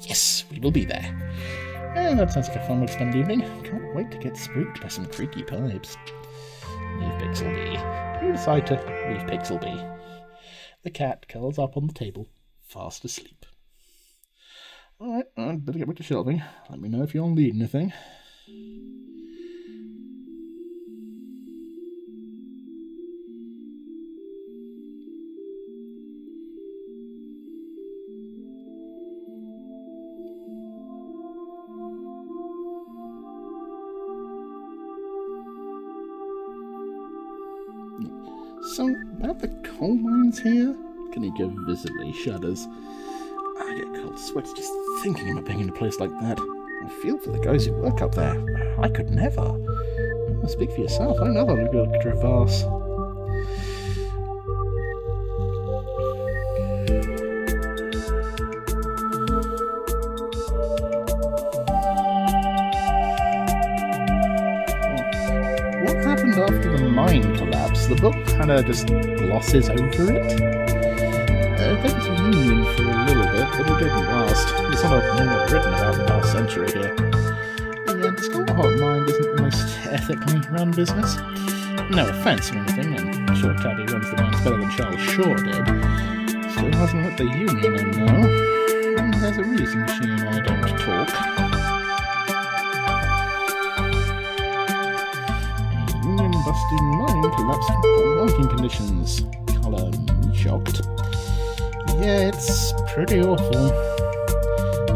Yes, we will be there. Yeah, that sounds like a fun way to spend an evening. Can't wait to get spooked by some creaky pipes. Leave Pixel be. You decide to leave Pixel be. The cat curls up on the table, fast asleep. Alright, I'd better get back to shelving. Let me know if you'll need anything. So, about the coal mines here? Kanika visibly shudders. I get cold sweats just thinking about being in a place like that. I feel for the guys who work up there. I could never. Speak for yourself, I know that'll be a crevasse. The book kind of just glosses over it. Uh, there was union for a little bit, but it didn't last. There's not a normal written about the past century here. Yeah, the Scarlet Hollow mine isn't the most ethically run business. No offence or anything, I'm sure Tabby runs the mines better than Charles Shaw did. Still hasn't let the union in though. And there's a reason she and I don't talk. In mind collapsed in working conditions. Colour shocked. Yeah, it's pretty awful.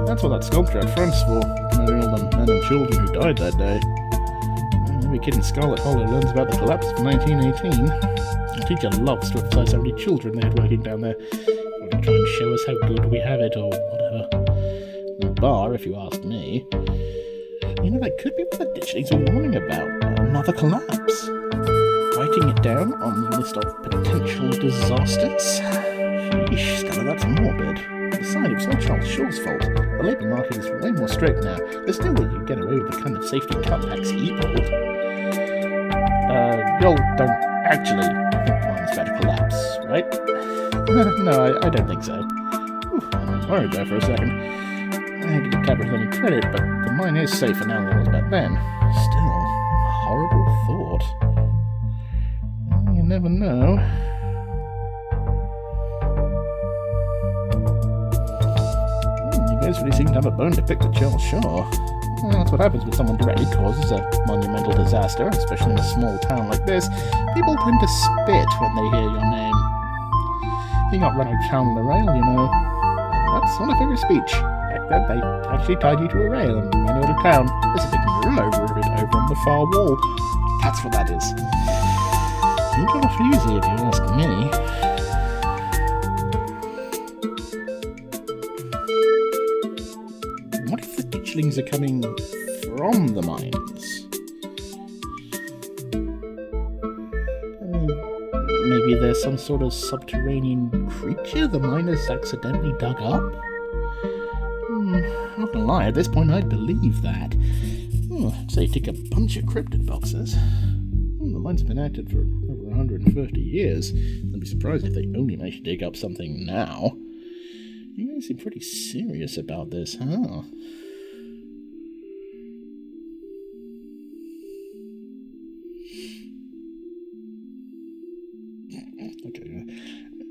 That's what that sculpture had friends for, knowing all the men and children who died that day. Every kid in Scarlet Hollow learns about the collapse of nineteen eighteen. The teacher loves to emphasise how many children they had working down there. They try and show us how good we have it, or whatever. The bar, if you ask me. You know, that could be what the Ditchlings were warning about. Another collapse. Writing it down on the list of potential disasters? Sheesh, Stella, that's morbid. Besides, it's not Charles Shaw's fault. The labour market is way more strict now. There's no way you get away with the kind of safety cutbacks he pulled. Uh, y'all don't actually think mine's about to collapse, right? No, I, I don't think so. Oof, I'm worried there for a second. I had to give Tabitha any credit, but the mine is safer now than it was back then. Still, a horrible thought. Never know. Hmm, you guys really seem to have a bone to pick with Charles Shaw. Well, that's what happens when someone directly causes a monumental disaster, especially in a small town like this. People tend to spit when they hear your name. You got run out of town on the rail, you know. That's not a figure of speech. Back then, they actually tied you to a rail and ran out of town. There's a big mural over it over on the far wall. That's what that is. Seems awful easy if you ask me. What if the Ditchlings are coming from the mines? Maybe there's some sort of subterranean creature the miners accidentally dug up? Hmm, not gonna lie, at this point I'd believe that. Oh, so you take a bunch of cryptid boxes. Oh, the mine's been active for one hundred thirty years. I'd be surprised if they only managed to dig up something now. You guys seem pretty serious about this, huh? Okay.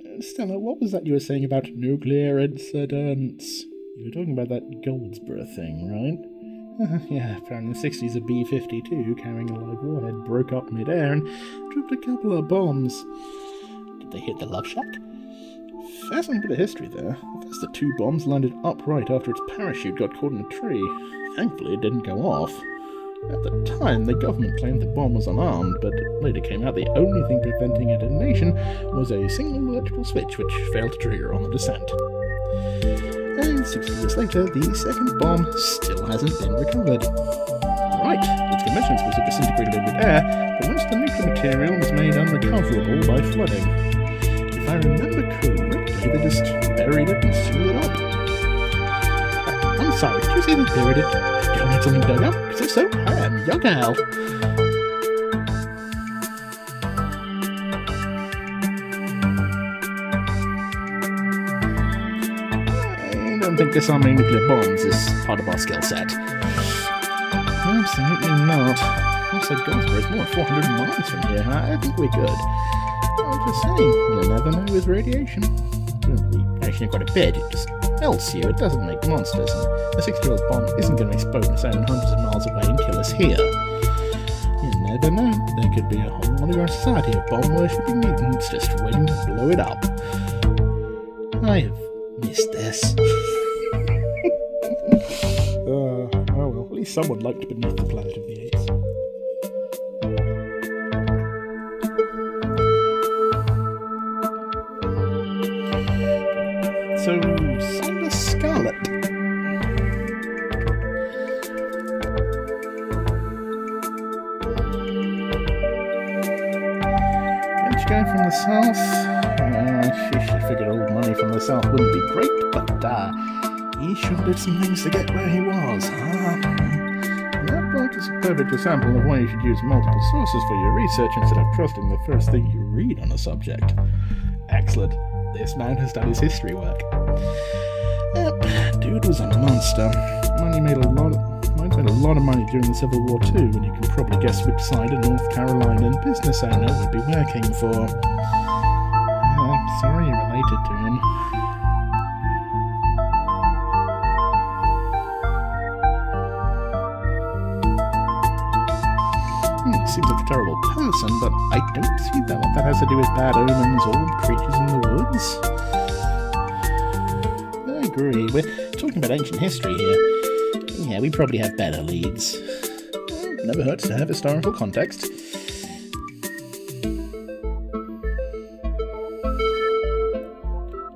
Uh, Stella, what was that you were saying about nuclear incidents? You were talking about that Goldsboro thing, right? Uh, yeah, apparently in the sixties a B fifty-two carrying a live warhead broke up mid-air and dropped a couple of bombs. Did they hit the Love Shack? Fascinating bit of history there. First the two bombs landed upright after its parachute got caught in a tree. Thankfully it didn't go off. At the time the government claimed the bomb was unarmed, but it later came out the only thing preventing a detonation was a single electrical switch which failed to trigger on the descent. And sixty years later, the second bomb still hasn't been recovered. Right, let's get metal was disintegrated in mid-air, but once the nuclear material was made unrecoverable by flooding. If I remember correctly, they just buried it and sealed it up. I'm sorry, did you say they buried it? Did you have something dug up? Because if so, I am young Al. I don't think disarming nuclear bombs is part of our skill set. Absolutely not. Looks like Goldsboro is more than four hundred miles from here. I think we're good. I'm just saying, you never know with radiation. We actually quite a bit. It just melts you. It doesn't make monsters. And a six-year-old bomb isn't going to explode and sound hundreds of miles away and kill us here. You never know. There could be a whole underground society of bomb-worshipping mutants just waiting to blow it up. I have missed this. uh, oh well. At least someone liked Beneath the Planet of the Apes. So, Cyber Scarlet. Let's go from the south. Uh, she, she figured old money from the south wouldn't be great, but uh, he should did some things to get where he was. Ah, and that book is a perfect example of why you should use multiple sources for your research instead of trusting the first thing you read on a subject. Excellent. This man has done his history work. Yep, dude was a monster. Money made a lot of, made a lot of money during the Civil War too, and you can probably guess which side a North Carolinian business owner would be working for. Oh, I'm sorry you're related to him. Seems like a terrible person, but I don't see that what that has to do with bad omens or creatures in the woods. I agree. We're talking about ancient history here. Yeah, we probably have better leads. It never hurts to have historical context.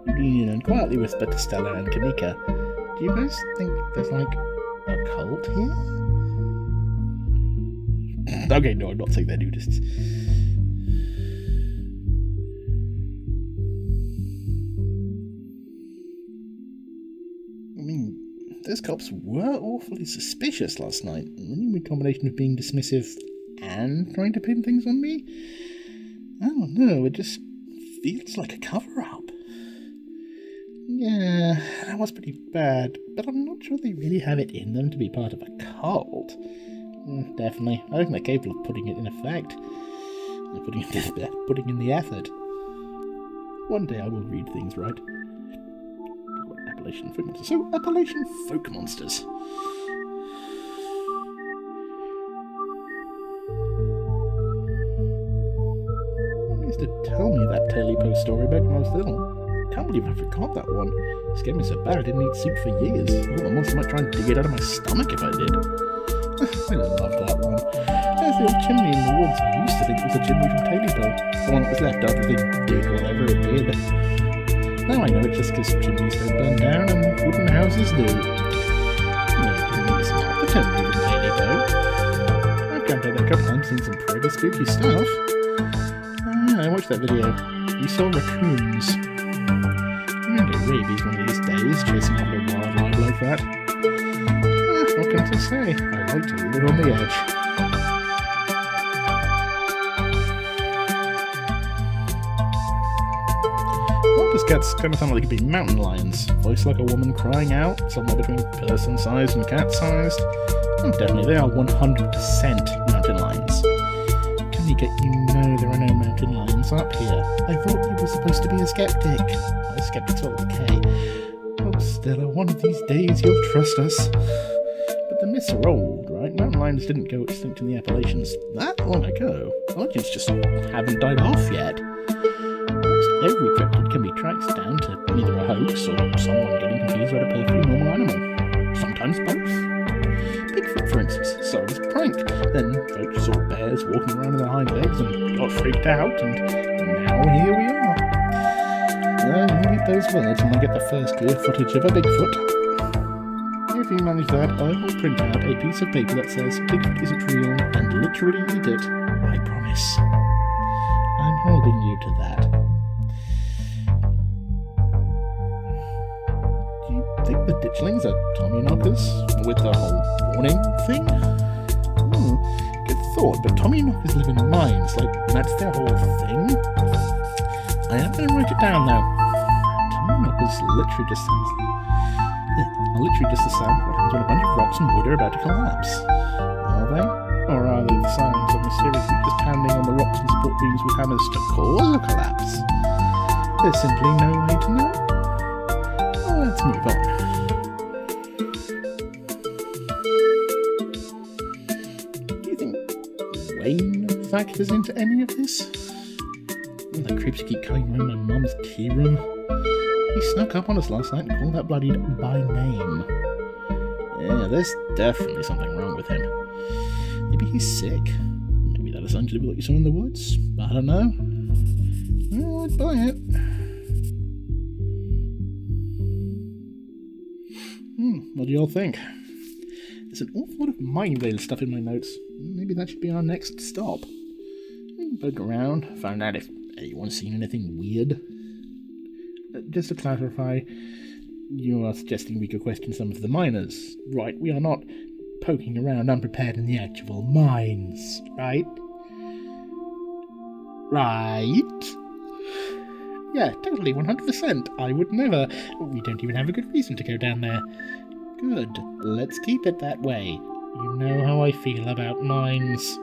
Leaning in quietly whisper to Stella and Kanika. Do you guys think there's like a cult here? Okay, no, I'm not saying they're nudists. I mean, those cops were awfully suspicious last night. Really, a combination of being dismissive and trying to pin things on me? I don't know, it just feels like a cover-up. Yeah, that was pretty bad, but I'm not sure they really have it in them to be part of a cult. Mm, definitely. I think they're capable of putting it in effect. They're putting, it, putting in the effort. One day I will read things right. What, Appalachian folk monsters. So, Appalachian folk monsters. Someone used to tell me that Taily Poe story back when I was little. Can't believe I forgot that one. It scared me so bad I didn't eat soup for years. I thought the monster might try and dig it out of my stomach if I did. I love that one. There's the old chimney in the woods I used to think was a chimney from Tabitha. The one that was left after they did whatever it did. Now I know it's just because chimneys don't burn down and wooden houses do. No, you need to smell the chimney from Tabitha. I've gone down there a couple times and seen some pretty spooky stuff. Ah, I watched that video. You saw raccoons. I'm going to get rabies one of these days, chasing after wildlife like that. What can I say? I like to live on the edge. All these cats kind of sound like it'd be mountain lions. Voice like a woman crying out, somewhere between person-sized and cat-sized. Oh, definitely, they are one hundred percent mountain lions. Kanika, you know there are no mountain lions up here. I thought you were supposed to be a skeptic. Well, skeptics are okay. Oh, Stella, one of these days you'll trust us. The myths are old, right? Mountain lions didn't go extinct in the Appalachians that long ago. Legends just haven't died off yet. Almost every cryptid can be tracked down to either a hoax or someone getting confused with a perfectly normal animal. Sometimes both. Bigfoot, for instance, started as a prank. Then folks saw bears walking around on their hind legs and got freaked out, and now here we are. Now you read those words and I get the first clear footage of a Bigfoot. you manage that, I will print out a piece of paper that says Bigfoot isn't real and literally eat it. I promise. I'm holding you to that. Do you think the Ditchlings are Tommyknockers with the whole warning thing? Hmm, good thought, but Tommyknockers live in mines, like that's their whole thing. I am going to write it down though. Tommyknockers literally just sounds. Literally just the sound of what happens when a bunch of rocks and wood are about to collapse. Are they? Or are they the sounds of mysterious creatures pounding on the rocks and support beams with hammers to cause a collapse? There's simply no way to know. Well, let's move on. Do you think Wayne factors into any of this? All the creeps keep coming around my mum's tea room. He snuck up on us last night and called that Bloodied by name. Yeah, there's definitely something wrong with him. Maybe he's sick. Maybe that is something to do with what you saw in the woods. I don't know. Well, I'd buy it. Hmm, what do y'all think? There's an awful lot of mine-related stuff in my notes. Maybe that should be our next stop. Bug around, find out if anyone's seen anything weird. Just to clarify, you are suggesting we could question some of the miners, right? We are not poking around unprepared in the actual mines, right? Right? Yeah, totally, one hundred percent. I would never. We don't even have a good reason to go down there. Good. Let's keep it that way. You know how I feel about mines.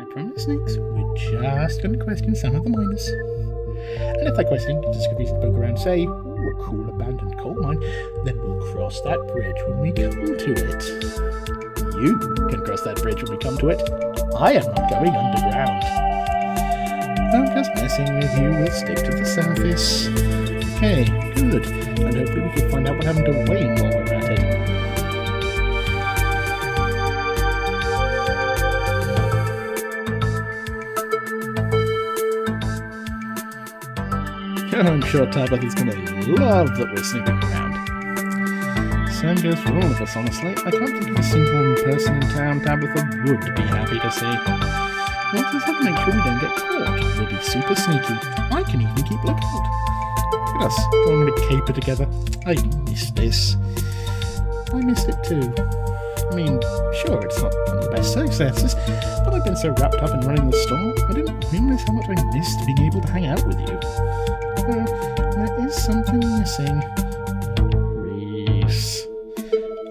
I promise, Nix, we're just going to question some of the miners. And if that question gives us a good reason to poke around and say, ooh, a cool abandoned coal mine, then we'll cross that bridge when we come to it. You can cross that bridge when we come to it. I am not going underground. I'm just messing with you, we'll stick to the surface. Okay, good. And hopefully we can find out what happened to Wayne while we're at it. I'm sure Tabitha's going to love that we're sneaking around. Same goes for all of us, honestly. I can't think of a single person in town Tabitha would be happy to see. Once it's like to make sure we don't get caught, we'll be super sneaky. I can even keep lookout. Look at us, going to caper together. I missed this. I missed it too. I mean, sure, it's not one of the best successes, but I've been so wrapped up in running the store, I didn't realise how much I missed being able to hang out with you. Uh, there is something missing. Reese.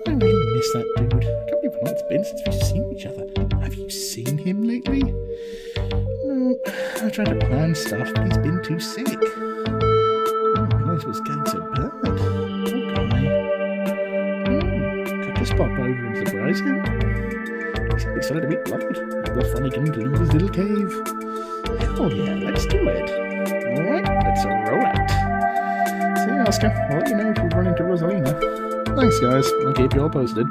I really miss that dude. I can't believe how long it's been since we've seen each other. Have you seen him lately? No, I tried to plan stuff, but he's been too sick. I didn't realise it was getting so bad. Poor guy. Mm, could just pop over and surprise him. I'm excited to meet Blood. We're finally going to leave his little cave. Hell yeah, let's do it. Alright, let's roll out. See you, Oscar. I'll let you know if we run into Rosalina. Thanks, guys. I'll keep you all posted.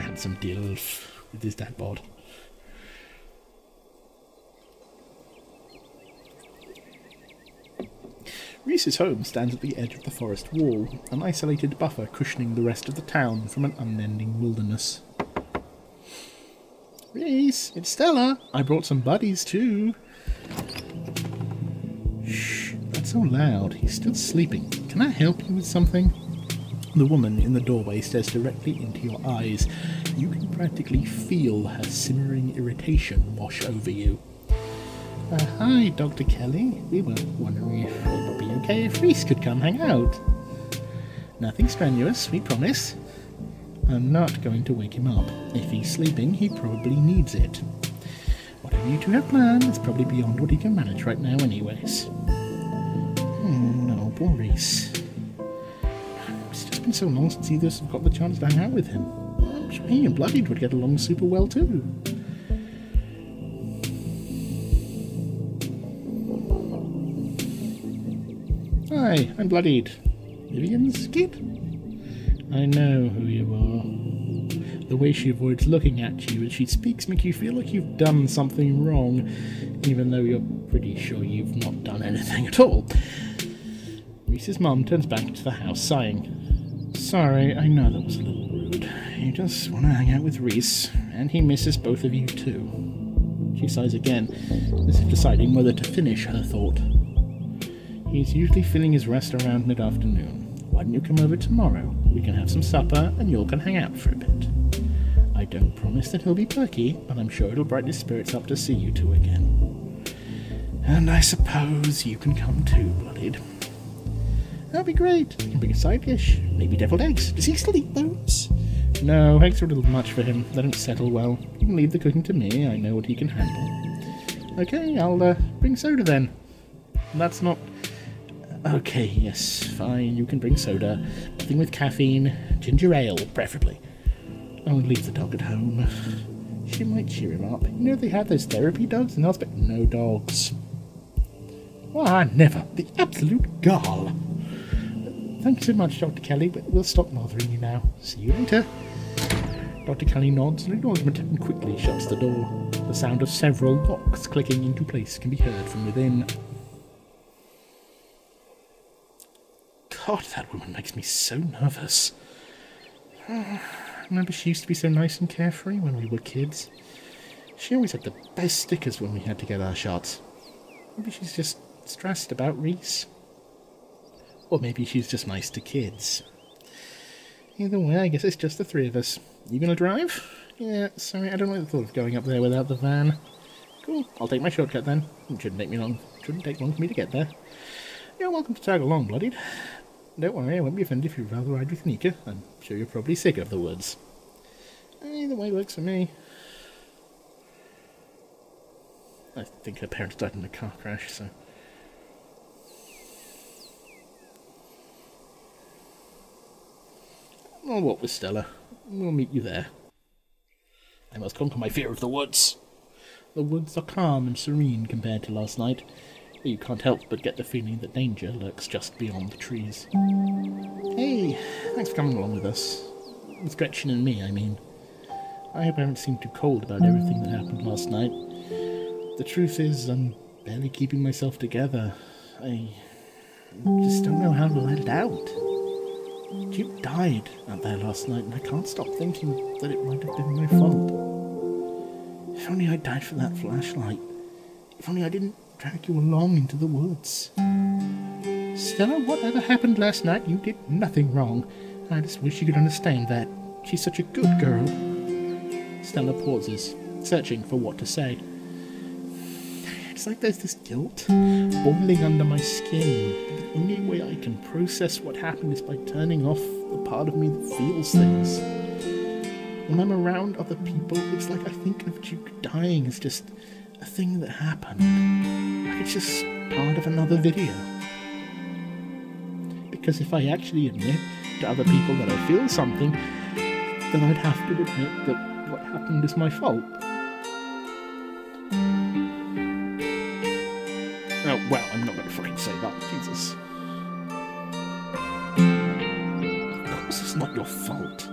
Handsome D I L F with his dad bod. Reese's home stands at the edge of the forest wall, an isolated buffer cushioning the rest of the town from an unending wilderness. Reese, it's Stella. I brought some buddies too. Shh, that's so loud. He's still sleeping. Can I help you with something? The woman in the doorway stares directly into your eyes. You can practically feel her simmering irritation wash over you. Uh, hi, Doctor Kelly. We were wondering if it would be okay if Reese could come hang out. Nothing strenuous, we promise. I'm not going to wake him up. If he's sleeping, he probably needs it. Whatever you two have planned is probably beyond what he can manage right now anyways. Hmm, no, poor Reese. It's just been so long since either of us have got the chance to hang out with him. I'm sure he and Bloodied would get along super well too. Hi, I'm Bloodied. Lillian's kid? I know who you are. The way she avoids looking at you as she speaks makes you feel like you've done something wrong, even though you're pretty sure you've not done anything at all. Reese's mum turns back to the house, sighing. sorry, I know that was a little rude. You just want to hang out with Reese, and he misses both of you too. She sighs again, as if deciding whether to finish her thought. He's usually filling his rest around mid-afternoon. Why don't you come over tomorrow? We can have some supper, and you all can hang out for a bit. I don't promise that he'll be perky, but I'm sure it'll brighten his spirits up to see you two again. And I suppose you can come too, Bloodied. That'd be great. We can bring a side dish. Maybe deviled eggs. Does he still eat those? No, eggs are a little much for him. They don't settle well. You can leave the cooking to me. I know what he can handle. Okay, I'll uh, bring soda then. That's not... Okay, yes, fine. You can bring soda. Nothing with caffeine. Ginger ale, preferably. I would leave the dog at home. She might cheer him up. You know they have those therapy dogs in the hospital? No dogs. Ah, never. The absolute gall. Thank you so much, Doctor Kelly, but we'll stop bothering you now. See you later. Doctor Kelly nods in acknowledgement and quickly shuts the door. The sound of several locks clicking into place can be heard from within. God, that woman makes me so nervous. Remember, she used to be so nice and carefree when we were kids. She always had the best stickers when we had to get our shots. Maybe she's just stressed about Reese. Or maybe she's just nice to kids. Either way, I guess it's just the three of us. You gonna drive? Yeah, sorry, I don't like the thought of going up there without the van. Cool, I'll take my shortcut then. It shouldn't take me long. It shouldn't take long for me to get there. You're welcome to tag along, Bloodied. Don't worry, I won't be offended if you'd rather ride with Kanika. I'm sure you're probably sick of the woods. Either way works for me. I think her parents died in a car crash, so... I'll walk with Stella. We'll meet you there. I must conquer my fear of the woods. The woods are calm and serene compared to last night, but you can't help but get the feeling that danger lurks just beyond the trees. Hey, thanks for coming along with us. With Gretchen and me, I mean. I hope I haven't seemed too cold about everything that happened last night. The truth is, I'm barely keeping myself together. I just don't know how to let it out. Duke died out there last night, and I can't stop thinking that it might have been my fault. If only I died for that flashlight. If only I didn't drag you along into the woods. Stella, whatever happened last night, you did nothing wrong. I just wish you could understand that. She's such a good girl. Stella pauses, searching for what to say. It's like there's this guilt boiling under my skin. The only way I can process what happened is by turning off the part of me that feels things. When I'm around other people, it's like I think of Duke dying as just a thing that happened. Like it's just part of another video. Because if I actually admit to other people that I feel something, then I'd have to admit that what happened is my fault. Oh, well, I'm not going to fucking say that, Jesus. Of course it's not your fault.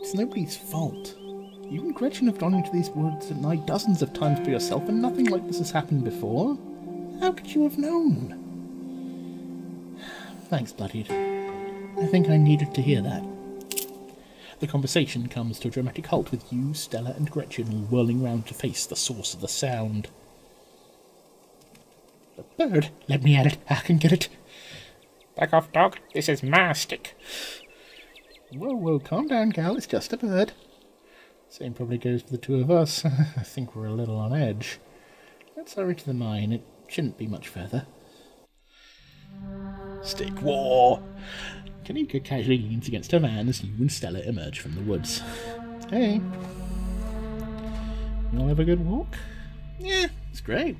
It's nobody's fault. You and Gretchen have gone into these woods at night dozens of times for yourself, and nothing like this has happened before. How could you have known? Thanks, Bloodied. I think I needed to hear that. The conversation comes to a dramatic halt with you, Stella, and Gretchen all whirling round to face the source of the sound. The bird! Let me at it! I can get it! Back off, dog! This is my stick! Whoa, whoa, calm down, gal, it's just a bird. Same probably goes for the two of us. I think we're a little on edge. Let's hurry to the mine, it shouldn't be much further. Stick war! Kanika casually leans against her van as you and Stella emerge from the woods. Hey. You all have a good walk? Yeah, it's great.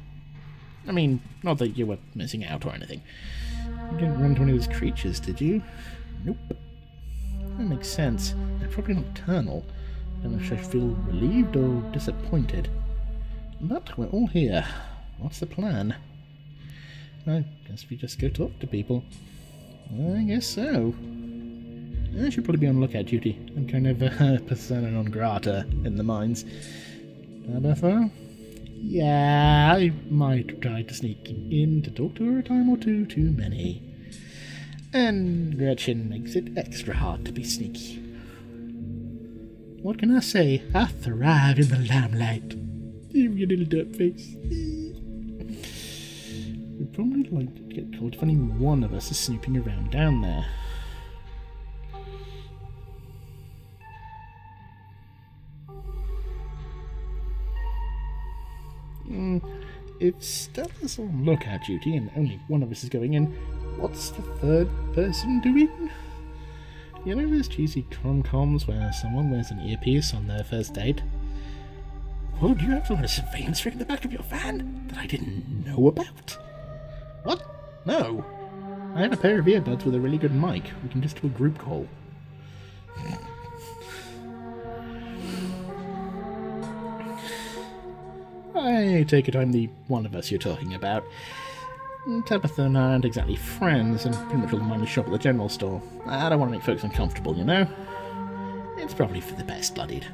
I mean, not that you were missing out or anything. You didn't run into any of those creatures, did you? Nope. That makes sense. They're probably nocturnal. I don't know if I feel relieved or disappointed. But we're all here. What's the plan? I guess we just go talk to people. I guess so. I should probably be on lookout duty. I'm kind of a persona non grata in the mines. Tabitha? Yeah, I might have tried to sneak in to talk to her a time or two too many. And Gretchen makes it extra hard to be sneaky. What can I say? I thrive in the limelight. You little dirtface. We'd probably like to get caught if only one of us is snooping around down there. Mm, if Stella's on lookout duty and only one of us is going in, what's the third person doing? You know those cheesy com-coms where someone wears an earpiece on their first date? Oh, do you have a surveillance rig in the back of your van that I didn't know about? What? No. I have a pair of earbuds with a really good mic. We can just do a group call. I take it I'm the one of us you're talking about. Tabitha and I aren't exactly friends, and pretty much all the money shop at the general store. I don't want to make folks uncomfortable, you know? It's probably for the best, Bloodied.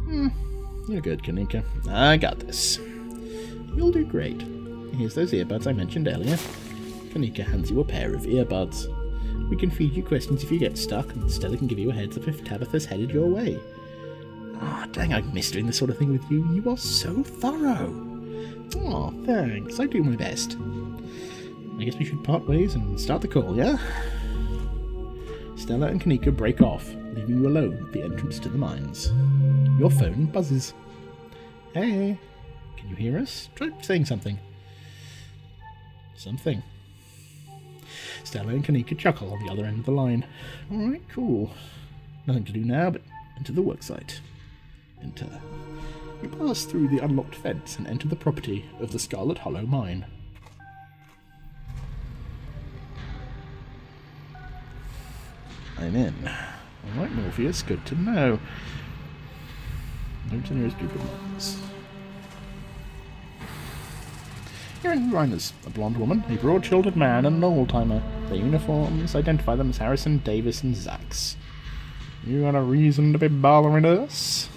Hmm, you're good, Kanika. I got this. You'll do great. Here's those earbuds I mentioned earlier. Kanika hands you a pair of earbuds. We can feed you questions if you get stuck, and Stella can give you a heads up if Tabitha's headed your way. Ah, oh, dang, I miss doing this sort of thing with you. You are so thorough. Aw, oh, thanks. I do my best. I guess we should part ways and start the call, yeah? Stella and Kanika break off, leaving you alone at the entrance to the mines. Your phone buzzes. Hey, can you hear us? Try saying something. Something. Stella and Kanika chuckle on the other end of the line. Alright, cool. Nothing to do now, but enter the worksite. Enter. You pass through the unlocked fence and enter the property of the Scarlet Hollow mine. I'm in. Alright, Morpheus, good to know. Note to nearest Google Maps. Hearing rhymers, a blonde woman, a broad-shouldered man, and an old-timer. Their uniforms identify them as Harrison, Davis, and Zax. You got a reason to be bothering us?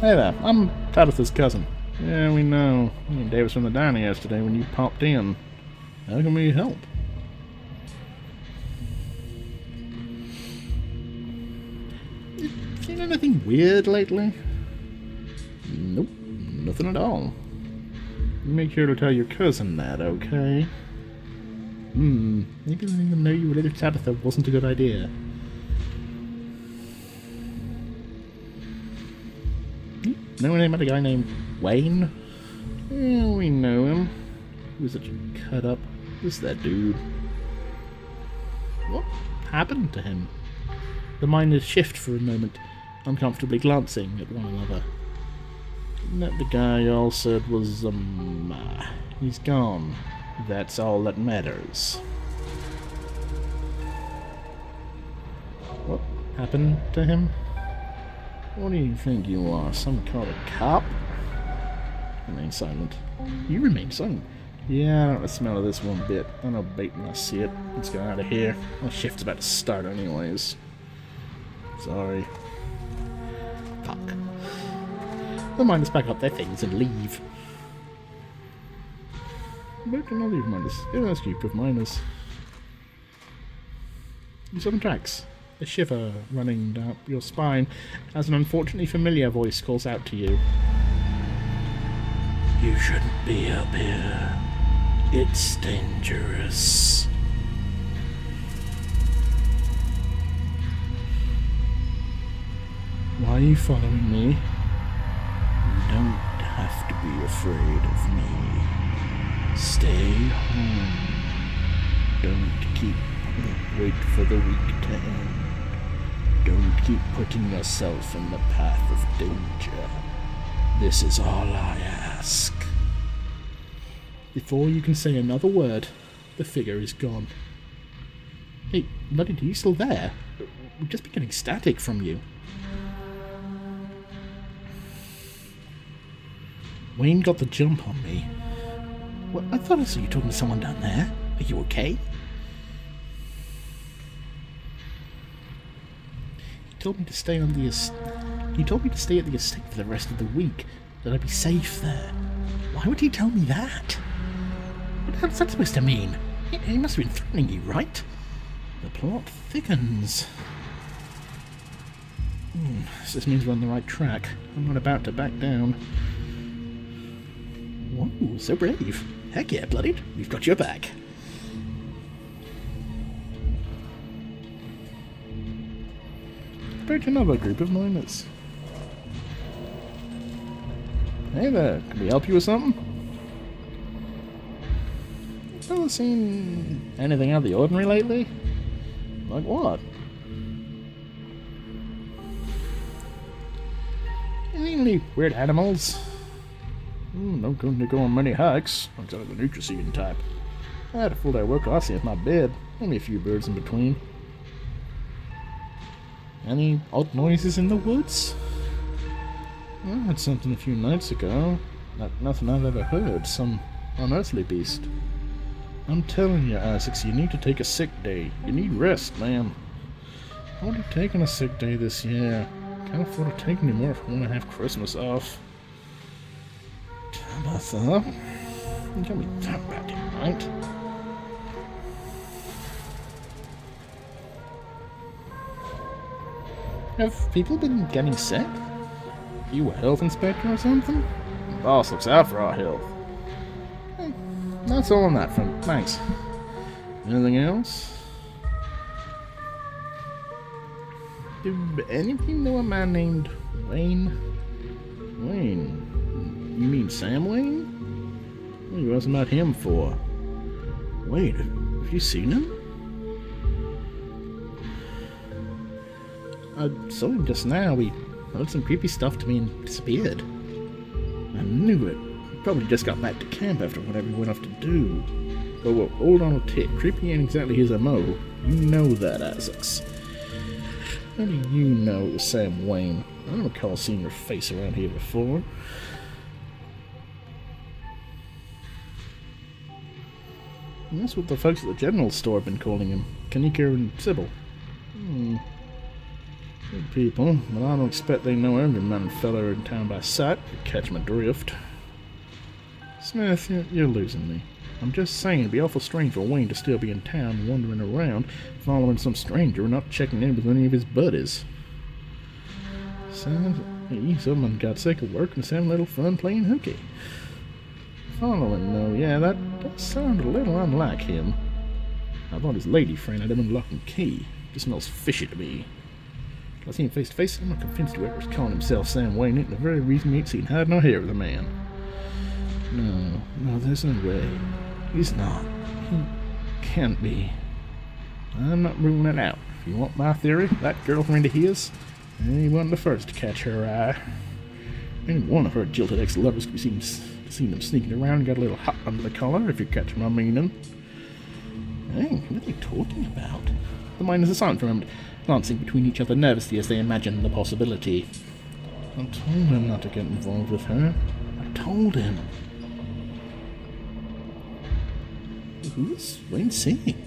Hey there, I'm Tabitha's cousin. Yeah, we know. Me and Davis from the diner yesterday when you popped in. How can we help? You know anything weird lately? Nope, nothing at all. Make sure to tell your cousin that, okay? Hmm, maybe letting them know you were related to Tabitha wasn't a good idea. Know anything about a guy named Wayne? Yeah, we know him. He was such a cut-up. Who's that dude? What happened to him? The miners shift for a moment, uncomfortably glancing at one another. And that the guy all said was, um, uh, he's gone. That's all that matters. What happened to him? What do you think you are, some kind of cop? Remain silent. You remain silent? Yeah, I don't like the smell of this one bit. I know bait when I see it. Let's get out of here. My shift's about to start anyways. Sorry. Fuck. The miners pack up their things and leave. Where can I leave miners? Don't ask you, proof miners. You saw them tracks. A shiver running down your spine as an unfortunately familiar voice calls out to you. You shouldn't be up here. It's dangerous. Why are you following me? You don't have to be afraid of me. Stay home. Don't keep wait for the week to end. Don't keep putting yourself in the path of danger. This is all I ask. Before you can say another word, the figure is gone. Hey, Bloody, are you still there? We've just been getting static from you. Wayne got the jump on me. Well, I thought I saw you talking to someone down there. Are you okay? He told me to stay on the est- He told me to stay at the estate for the rest of the week, that I'd be safe there. Why would he tell me that? What the hell's that supposed to mean? He, he must have been threatening you, right? The plot thickens. Hmm, so this means we're on the right track. I'm not about to back down. Whoa, so brave. Heck yeah, Bloodied. We've got your back. About another group of miners. Hey there, can we help you with something? Still seen anything out of the ordinary lately? Like what? Any weird animals? Mm, not going to go on many hikes, outside of the nutrition type. I had a full day of work last year with my bed. Only a few birds in between. Any odd noises in the woods? I had something a few nights ago. Not, nothing I've ever heard. Some unearthly beast. I'm telling you, Isaacs, you need to take a sick day. You need rest, man. I've already taken a sick day this year. Can't afford to take any more if I want to have Christmas off. Tabitha? You can't be that bad, right? Have people been getting sick? You a health inspector or something? The boss looks out for our health. Hey, that's all on that front. Thanks. Anything else? Do any of you know a man named Wayne? Wayne? You mean Sam Wayne? What are you asking about him for? Wait, have you seen him? I saw him just now. He looked some creepy stuff to me and disappeared. I knew it. He probably just got back to camp after whatever he went off to do. But well, hold on a tick. Creepy ain't exactly his M O. You know that, Isaacs. How do you know it was Sam Wayne? I don't recall seeing your face around here before. And that's what the folks at the general store have been calling him. Kanika and Sybil. Hmm. Good people, but I don't expect they know every man and feller in town by sight. You catch my drift. Smith, you're, you're losing me. I'm just saying it'd be awful strange for Wayne to still be in town, wandering around, following some stranger and not checking in with any of his buddies. Sounds like someone got sick of work and was having a little fun playing hooky. Following, though, yeah, that does sound a little unlike him. I thought his lady friend had him unlock and key. Just smells fishy to me. I see him face to face, I'm not convinced whoever's calling himself Sam Wayne ain't the very reason we ain't seen hide nor hair of the man. No, no, there's no way. He's not. He can't be. I'm not ruling it out. If you want my theory, that girlfriend of his, he wasn't the first to catch her eye. Any one of her jilted ex-lovers could be seen, seen them sneaking around and got a little hot under the collar, if you catch my meaning. Dang, what are they talking about? The miners are silent for a moment, glancing between each other nervously as they imagine the possibility. I told him not to get involved with her. I told him. Who's Wayne singing?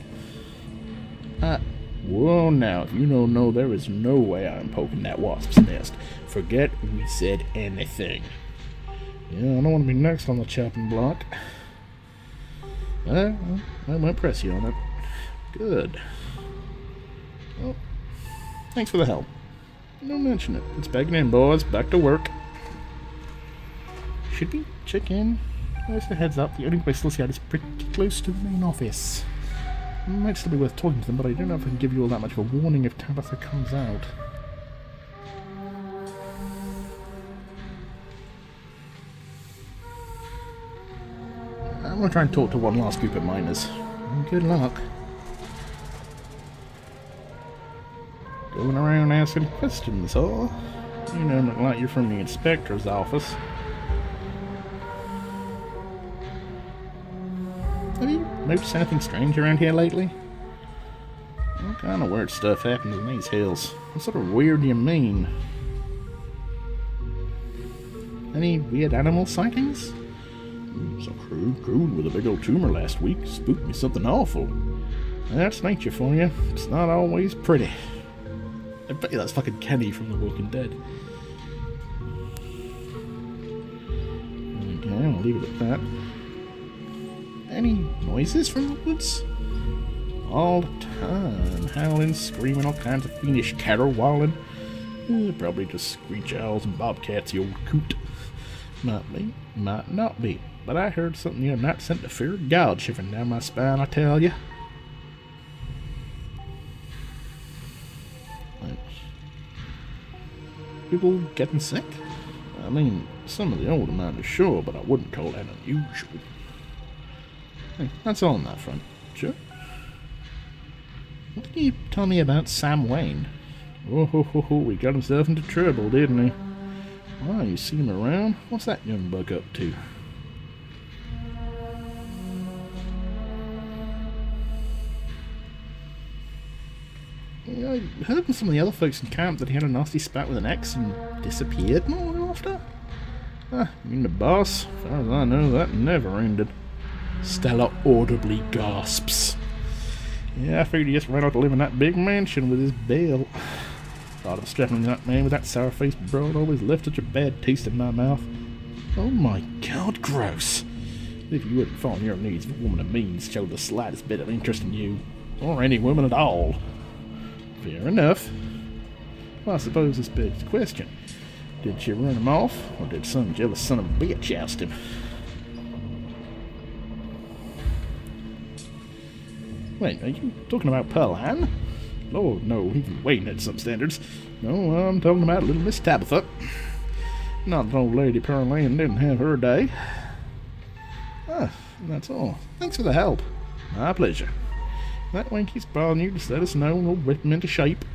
Uh, whoa now, if you don't know, there is no way I'm poking that wasp's nest. Forget we said anything. Yeah, I don't want to be next on the chopping block. Uh, I won't press you on it. Good. Well, thanks for the help. Don't mention it. It's back in, boys. Back to work. Should we check in? Just a heads up, the only place this yard is pretty close to the main office. It might still be worth talking to them, but I don't know if I can give you all that much of a warning if Tabitha comes out. I'm gonna try and talk to one last group of miners. Good luck. Going around asking questions, huh? You know, look like you're from the inspector's office. Have you noticed anything strange around here lately? What kind of weird stuff happens in these hills? What sort of weird do you mean? Any weird animal sightings? Some crude coon with a big old tumor last week spooked me something awful. That's nature for you. It's not always pretty. I bet you that's fucking Kenny from The Walking Dead. Okay, I'll leave it at that. Any noises from the woods? All the time. Howling, screaming, all kinds of fiendish caterwauling. Probably just screech owls and bobcats, you old coot. Might be, might not be. But I heard something the other night sent the fear of God shivering down my spine, I tell you. People getting sick? I mean, some of the older men are sure, but I wouldn't call that unusual. Hey, that's all on that front, sure. What can you tell me about Sam Wayne? Oh, ho, ho, ho, he got himself into trouble, didn't he? Why, you see him around? What's that young buck up to? I heard from some of the other folks in camp that he had a nasty spat with an ex and disappeared not long after. Ah, you mean the boss? As far as I know, that never ended. Stella audibly gasps. Yeah, I figured he just ran out to live in that big mansion with his bell. Thought of strapping that man with that sour-faced broad always left such a bad taste in my mouth. Oh my god, gross. If you wouldn't fall on your knees, if a woman of means showed the slightest bit of interest in you, or any woman at all. Fair enough. Well, I suppose this begs the question. Did she run him off, or did some jealous son of a bitch oust him? Wait, are you talking about Pearl Ann? Lord, no, even Wayne had some standards. No, I'm talking about little Miss Tabitha. Not that old lady Pearl Ann didn't have her day. Ah, that's all. Thanks for the help. My pleasure. That one keeps bothering you, just let us know and we'll whip him into shape.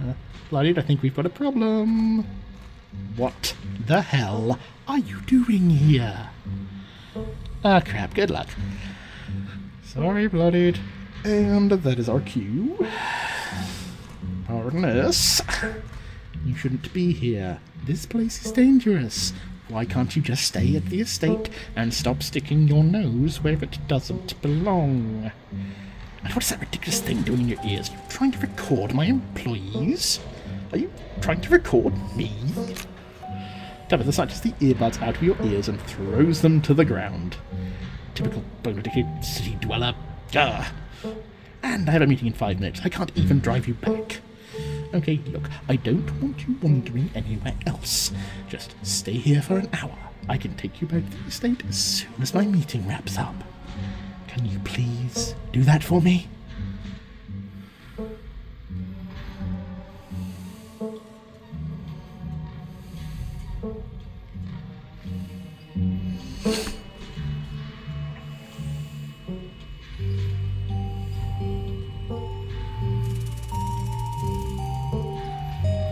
Uh, Bloodied, I think we've got a problem. What the hell are you doing here? Ah, crap, good luck. Sorry, Bloodied. And that is our cue. Pardon us. You shouldn't be here. This place is dangerous. Why can't you just stay at the estate and stop sticking your nose where it doesn't belong? And what is that ridiculous thing doing in your ears? Are you trying to record my employees? Are you trying to record me? Tabitha snatches the earbuds out of your ears and throws them to the ground. Typical bone-addicted city dweller. Gah! And I have a meeting in five minutes. I can't even drive you back. Okay, look, I don't want you wandering anywhere else. Just stay here for an hour. I can take you back to the estate as soon as my meeting wraps up. Can you please do that for me?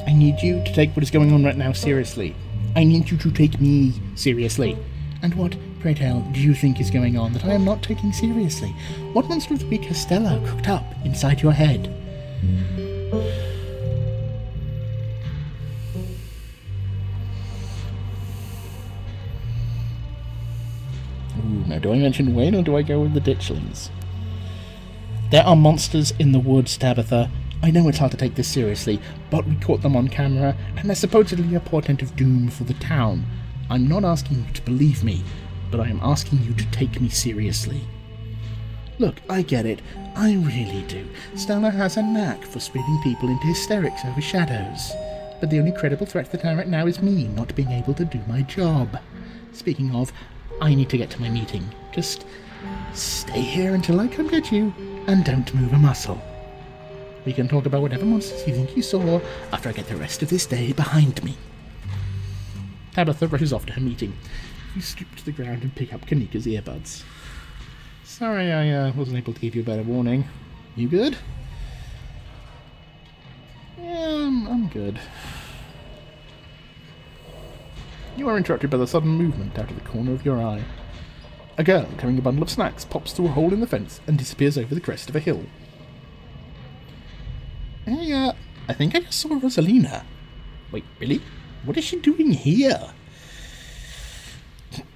I need you to take what is going on right now seriously. I need you to take me seriously. And what, pray tell, do you think is going on that I am not taking seriously? What monster of the week has Stella cooked up inside your head? Ooh, now do I mention Wayne or do I go with the Ditchlings? There are monsters in the woods, Tabitha. I know it's hard to take this seriously, but we caught them on camera, and they're supposedly a portent of doom for the town. I'm not asking you to believe me, but I am asking you to take me seriously. Look, I get it. I really do. Stella has a knack for spinning people into hysterics over shadows. But the only credible threat to the town right now is me not being able to do my job. Speaking of, I need to get to my meeting. Just stay here until I come get you, and don't move a muscle. We can talk about whatever monsters you think you saw after I get the rest of this day behind me. Tabitha rushes off to her meeting. You stoop to the ground and pick up Kanika's earbuds. Sorry I uh, wasn't able to give you a better warning. You good? Yeah, I'm good. You are interrupted by the sudden movement out of the corner of your eye. A girl carrying a bundle of snacks pops through a hole in the fence and disappears over the crest of a hill. Hey, uh, I think I just saw Rosalina. Wait, really? What is she doing here?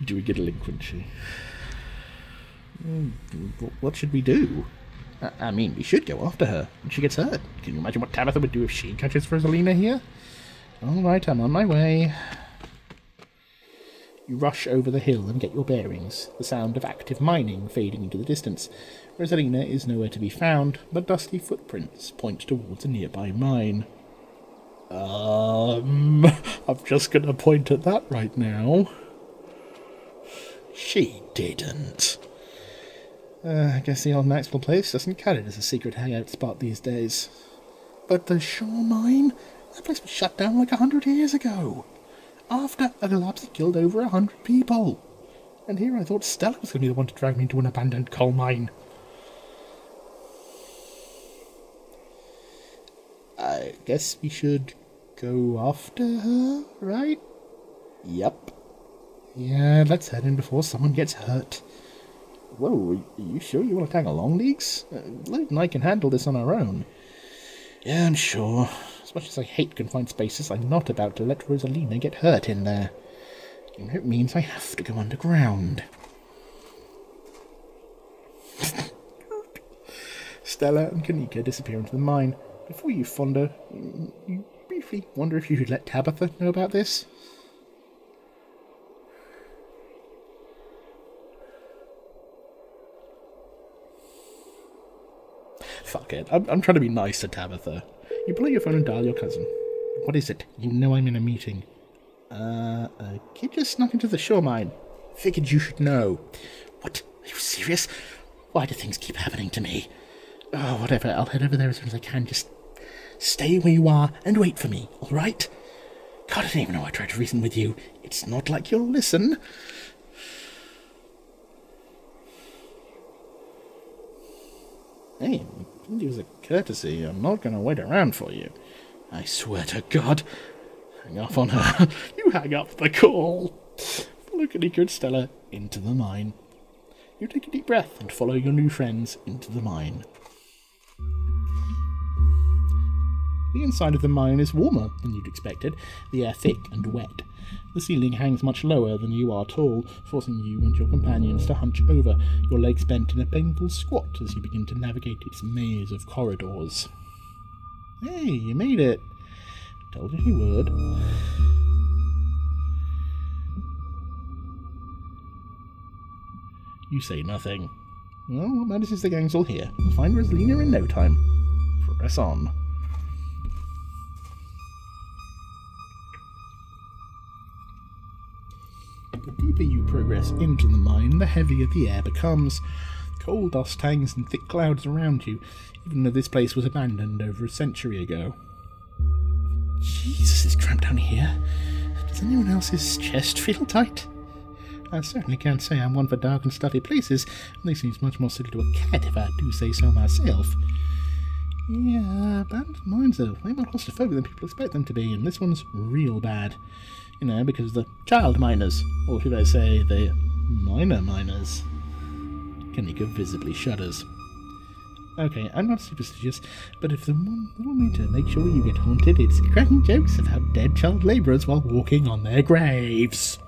Do we get a delinquency? What should we do? I mean, we should go after her when she gets hurt. Can you imagine what Tabitha would do if she catches Rosalina here? Alright, I'm on my way. You rush over the hill and get your bearings, the sound of active mining fading into the distance. Rosalina is nowhere to be found, but dusty footprints point towards a nearby mine. Um, I'm just going to point at that right now. She didn't. Uh, I guess the old Maxwell Place doesn't count it as a secret hangout spot these days. But the Shaw Mine? That place was shut down like a hundred years ago, after a collapse that killed over a hundred people. And here I thought Stella was going to be the one to drag me into an abandoned coal mine. I guess we should go after her, right? Yep. Yeah, let's head in before someone gets hurt. Whoa, are you sure you want to tag along, Leeks? Uh, Luke and I can handle this on our own. Yeah, I'm sure. As much as I hate confined spaces, I'm not about to let Rosalina get hurt in there. And it means I have to go underground. Stella and Kanika disappear into the mine. Before you fonder, you briefly wonder if you should let Tabitha know about this. Fuck it. I'm, I'm trying to be nice to Tabitha. You pull out your phone and dial your cousin. What is it? You know I'm in a meeting. Uh, a kid just snuck into the Shaw Mine. Figured you should know. What? Are you serious? Why do things keep happening to me? Oh, whatever. I'll head over there as soon as I can. Just stay where you are and wait for me, all right? God, I didn't even know I tried to reason with you. It's not like you'll listen. Hey, it was a courtesy. I'm not going to wait around for you. I swear to God. Hang up on her. You hang up the call. Follow Kanika and Stella into the mine. You take a deep breath and follow your new friends into the mine. The inside of the mine is warmer than you'd expected, the air thick and wet. The ceiling hangs much lower than you are tall, forcing you and your companions to hunch over, your legs bent in a painful squat as you begin to navigate its maze of corridors. Hey, you made it! I told you you would. You say nothing. Well, what matters is the gang's all here. We'll find Rosalina in no time. Press on. The deeper you progress into the mine, the heavier the air becomes. Coal dust hangs in thick clouds around you, even though this place was abandoned over a century ago. Jesus, it's cramped down here. Does anyone else's chest feel tight? I certainly can't say I'm one for dark and stuffy places, and this seems much more suited to a cat if I do say so myself. Yeah, abandoned mines are way more claustrophobic than people expect them to be, and this one's real bad. You know, because the child miners, or should I say, the minor miners. Kanika visibly shudders. Okay, I'm not superstitious, but if the one little way to make sure you get haunted, it's cracking jokes about dead child labourers while walking on their graves.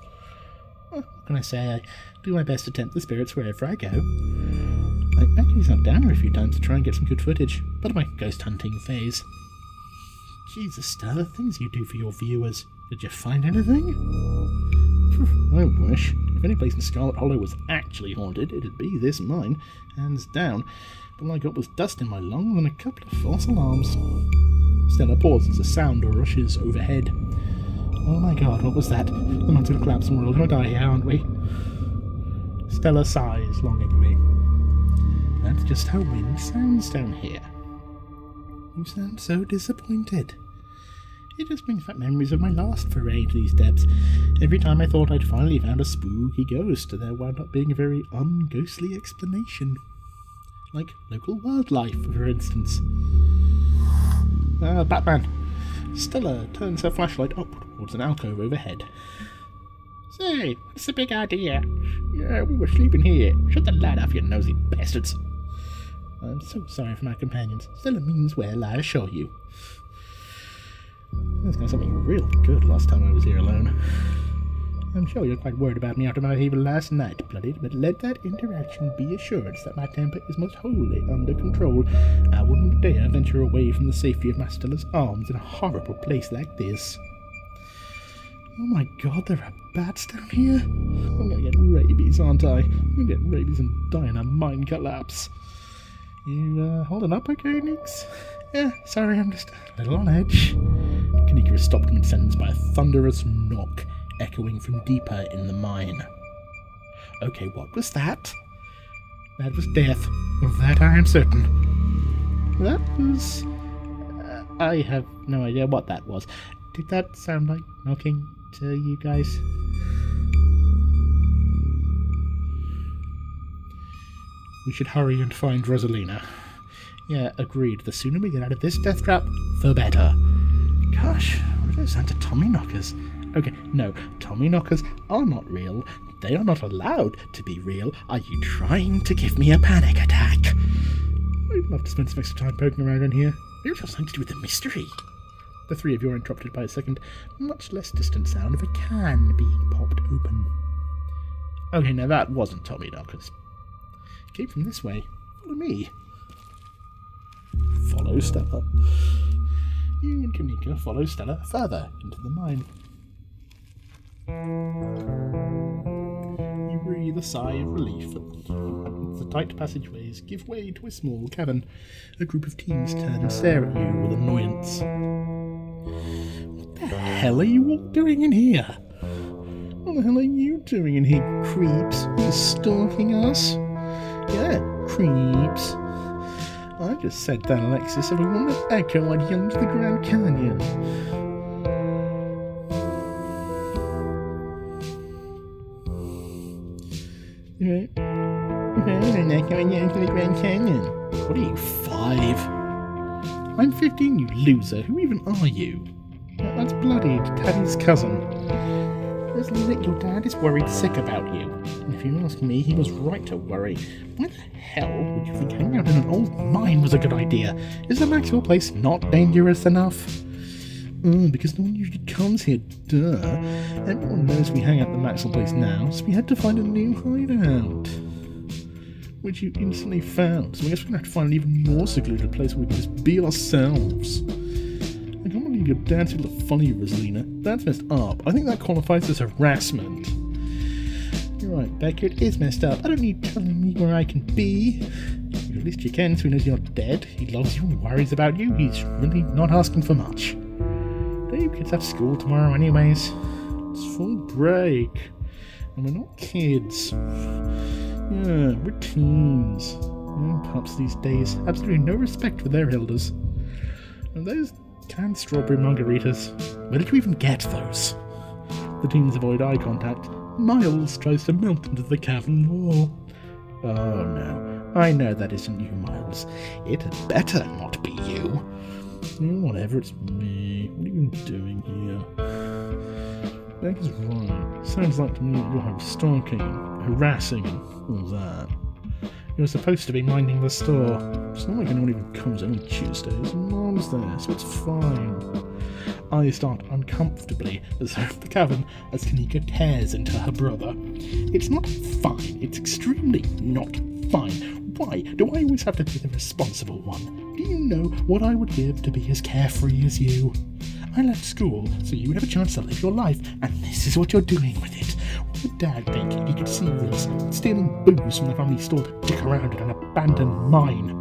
Well, what can I say? I do my best to tempt the spirits wherever I go. I actually sat down here a few times to try and get some good footage, but my ghost hunting phase. Jesus, Stella, things you do for your viewers. Did you find anything? I wish. If any place in Scarlet Hollow was actually haunted, it'd be this mine, hands down. But all I got was dust in my lungs and a couple of false alarms. Stella pauses as sound rushes overhead. Oh my God, what was that? The mine's gonna collapse and we're all gonna die here, aren't we? Stella sighs longingly. That's just how wind sounds down here. You sound so disappointed. It just brings back memories of my last foray into these depths. Every time I thought I'd finally found a spooky ghost, there wound up being a very unghostly explanation. Like local wildlife, for instance. Ah, uh, Batman! Stella turns her flashlight up towards an alcove overhead. Say, what's the big idea? Yeah, we were sleeping here. Shut the light off, you nosy bastards. I'm so sorry for my companions. Stella means well, I assure you. There's got something real good last time I was here alone. I'm sure you're quite worried about me after my behavior last night, Bloodied, but let that interaction be assured that my temper is most wholly under control. I wouldn't dare venture away from the safety of my Stella's arms in a horrible place like this. Oh my god, there are bats down here? I'm gonna get rabies, aren't I? I'm gonna get rabies and die in a mine collapse. You, uh, holding up okay, Nix? Yeah, sorry, I'm just a little on edge. Kanika is stopped mid-sentence by a thunderous knock, echoing from deeper in the mine. Okay, what was that? That was death. Of that I am certain. That was... Uh, I have no idea what that was. Did that sound like knocking to you guys? We should hurry and find Rosalina. Yeah, agreed. The sooner we get out of this death trap, the better. Gosh, what do those sound to Tommyknockers? Okay, no, Tommyknockers are not real. They are not allowed to be real. Are you trying to give me a panic attack? I'd love to spend some extra time poking around in here. Maybe it's something to do with the mystery. The three of you are interrupted by a second, much less distant sound of a can being popped open. Okay, now that wasn't Tommyknockers. It came from this way. Follow me. Follow Stella. You and Kanika follow Stella further into the mine. You breathe a sigh of relief as the tight passageways give way to a small cavern. A group of teens turn and stare at you with annoyance. What the hell are you all doing in here? What the hell are you doing in here, creeps? Are you stalking us? Yeah, creeps. I just said that, Alexis, if we want to echo, I'd yell to the Grand Canyon. Right. An echo and yell to the Grand Canyon. What are you, five? I'm fifteen, you loser. Who even are you? That's Bloodied, Daddy's cousin. There's lit your dad is worried sick about you. And if you ask me, he was right to worry. Why the hell would you think hanging out in an old mine was a good idea? Is the Maxwell Place not dangerous enough? Mm, because no one usually comes here, duh. Everyone knows we hang out at the Maxwell Place now, so we had to find a new hideout. Which you instantly found, so I guess we're gonna have to find an even more secluded place where we can just be ourselves. I can't believe your dad's a little funny, Rosalina. That's messed up. I think that qualifies as harassment. Right, Beckett is messed up. I don't need telling me where I can be. At least you can, so he knows you're dead. He loves you and worries about you. He's really not asking for much. Don't you kids have school tomorrow anyways? It's full break. And we're not kids. Yeah, we're teens. Young pups these days. Absolutely no respect for their elders. And those canned strawberry margaritas. Where did you even get those? The teens avoid eye contact. Miles tries to melt into the cavern wall. Oh no, I know that isn't you, Miles. It had better not be you. Whatever, it's me. What are you doing here? Becca's right. Sounds like to me that you're stalking, harassing, all that. You're supposed to be minding the store. It's not like anyone even comes in on Tuesdays. Mom's there, so it's fine. I start uncomfortably as out of the cavern as Kanika tears into her brother. It's not fine. It's extremely not fine. Why do I always have to be the responsible one? Do you know what I would give to be as carefree as you? I left school so you would have a chance to live your life, and this is what you're doing with it. What would Dad think if he could see Reese stealing booze from the family store to dick around in an abandoned mine?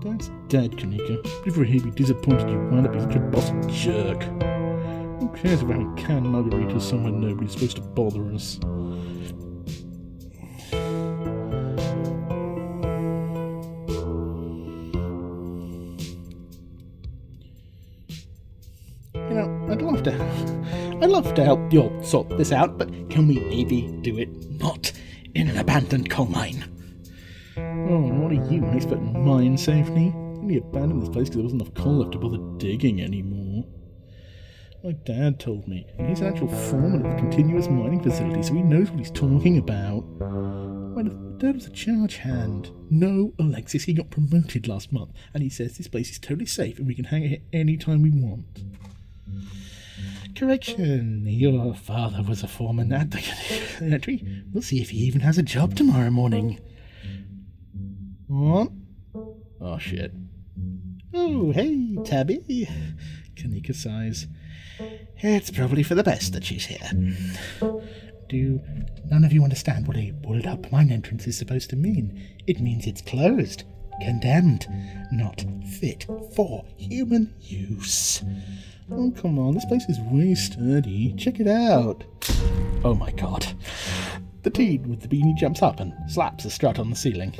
Dad's dead, Kanika. Before he'd be disappointed you wound up being such a boss jerk. Who cares about having canned margaritas somewhere nobody's supposed to bother us? You know, I'd love to help. I'd love to help you all sort this out, but can we maybe do it not in an abandoned coal mine? Oh, and what are you, an expert in mine safety? We abandoned this place because there wasn't enough coal left to bother digging anymore. My dad told me, and he's an actual foreman of the continuous mining facility, so he knows what he's talking about. My dad was a charge hand. No, Alexis, he got promoted last month, and he says this place is totally safe and we can hang out here any time we want. direction. Your father was a foreman at the cemetery. We'll see if he even has a job tomorrow morning. What? Oh, shit. Oh, hey, Tabby. Kanika sighs. It's probably for the best that she's here. Do none of you understand what a boarded-up mine entrance is supposed to mean? It means it's closed, condemned, not fit for human use. Oh, come on, this place is way sturdy. Check it out. Oh my god. The teen with the beanie jumps up and slaps a strut on the ceiling.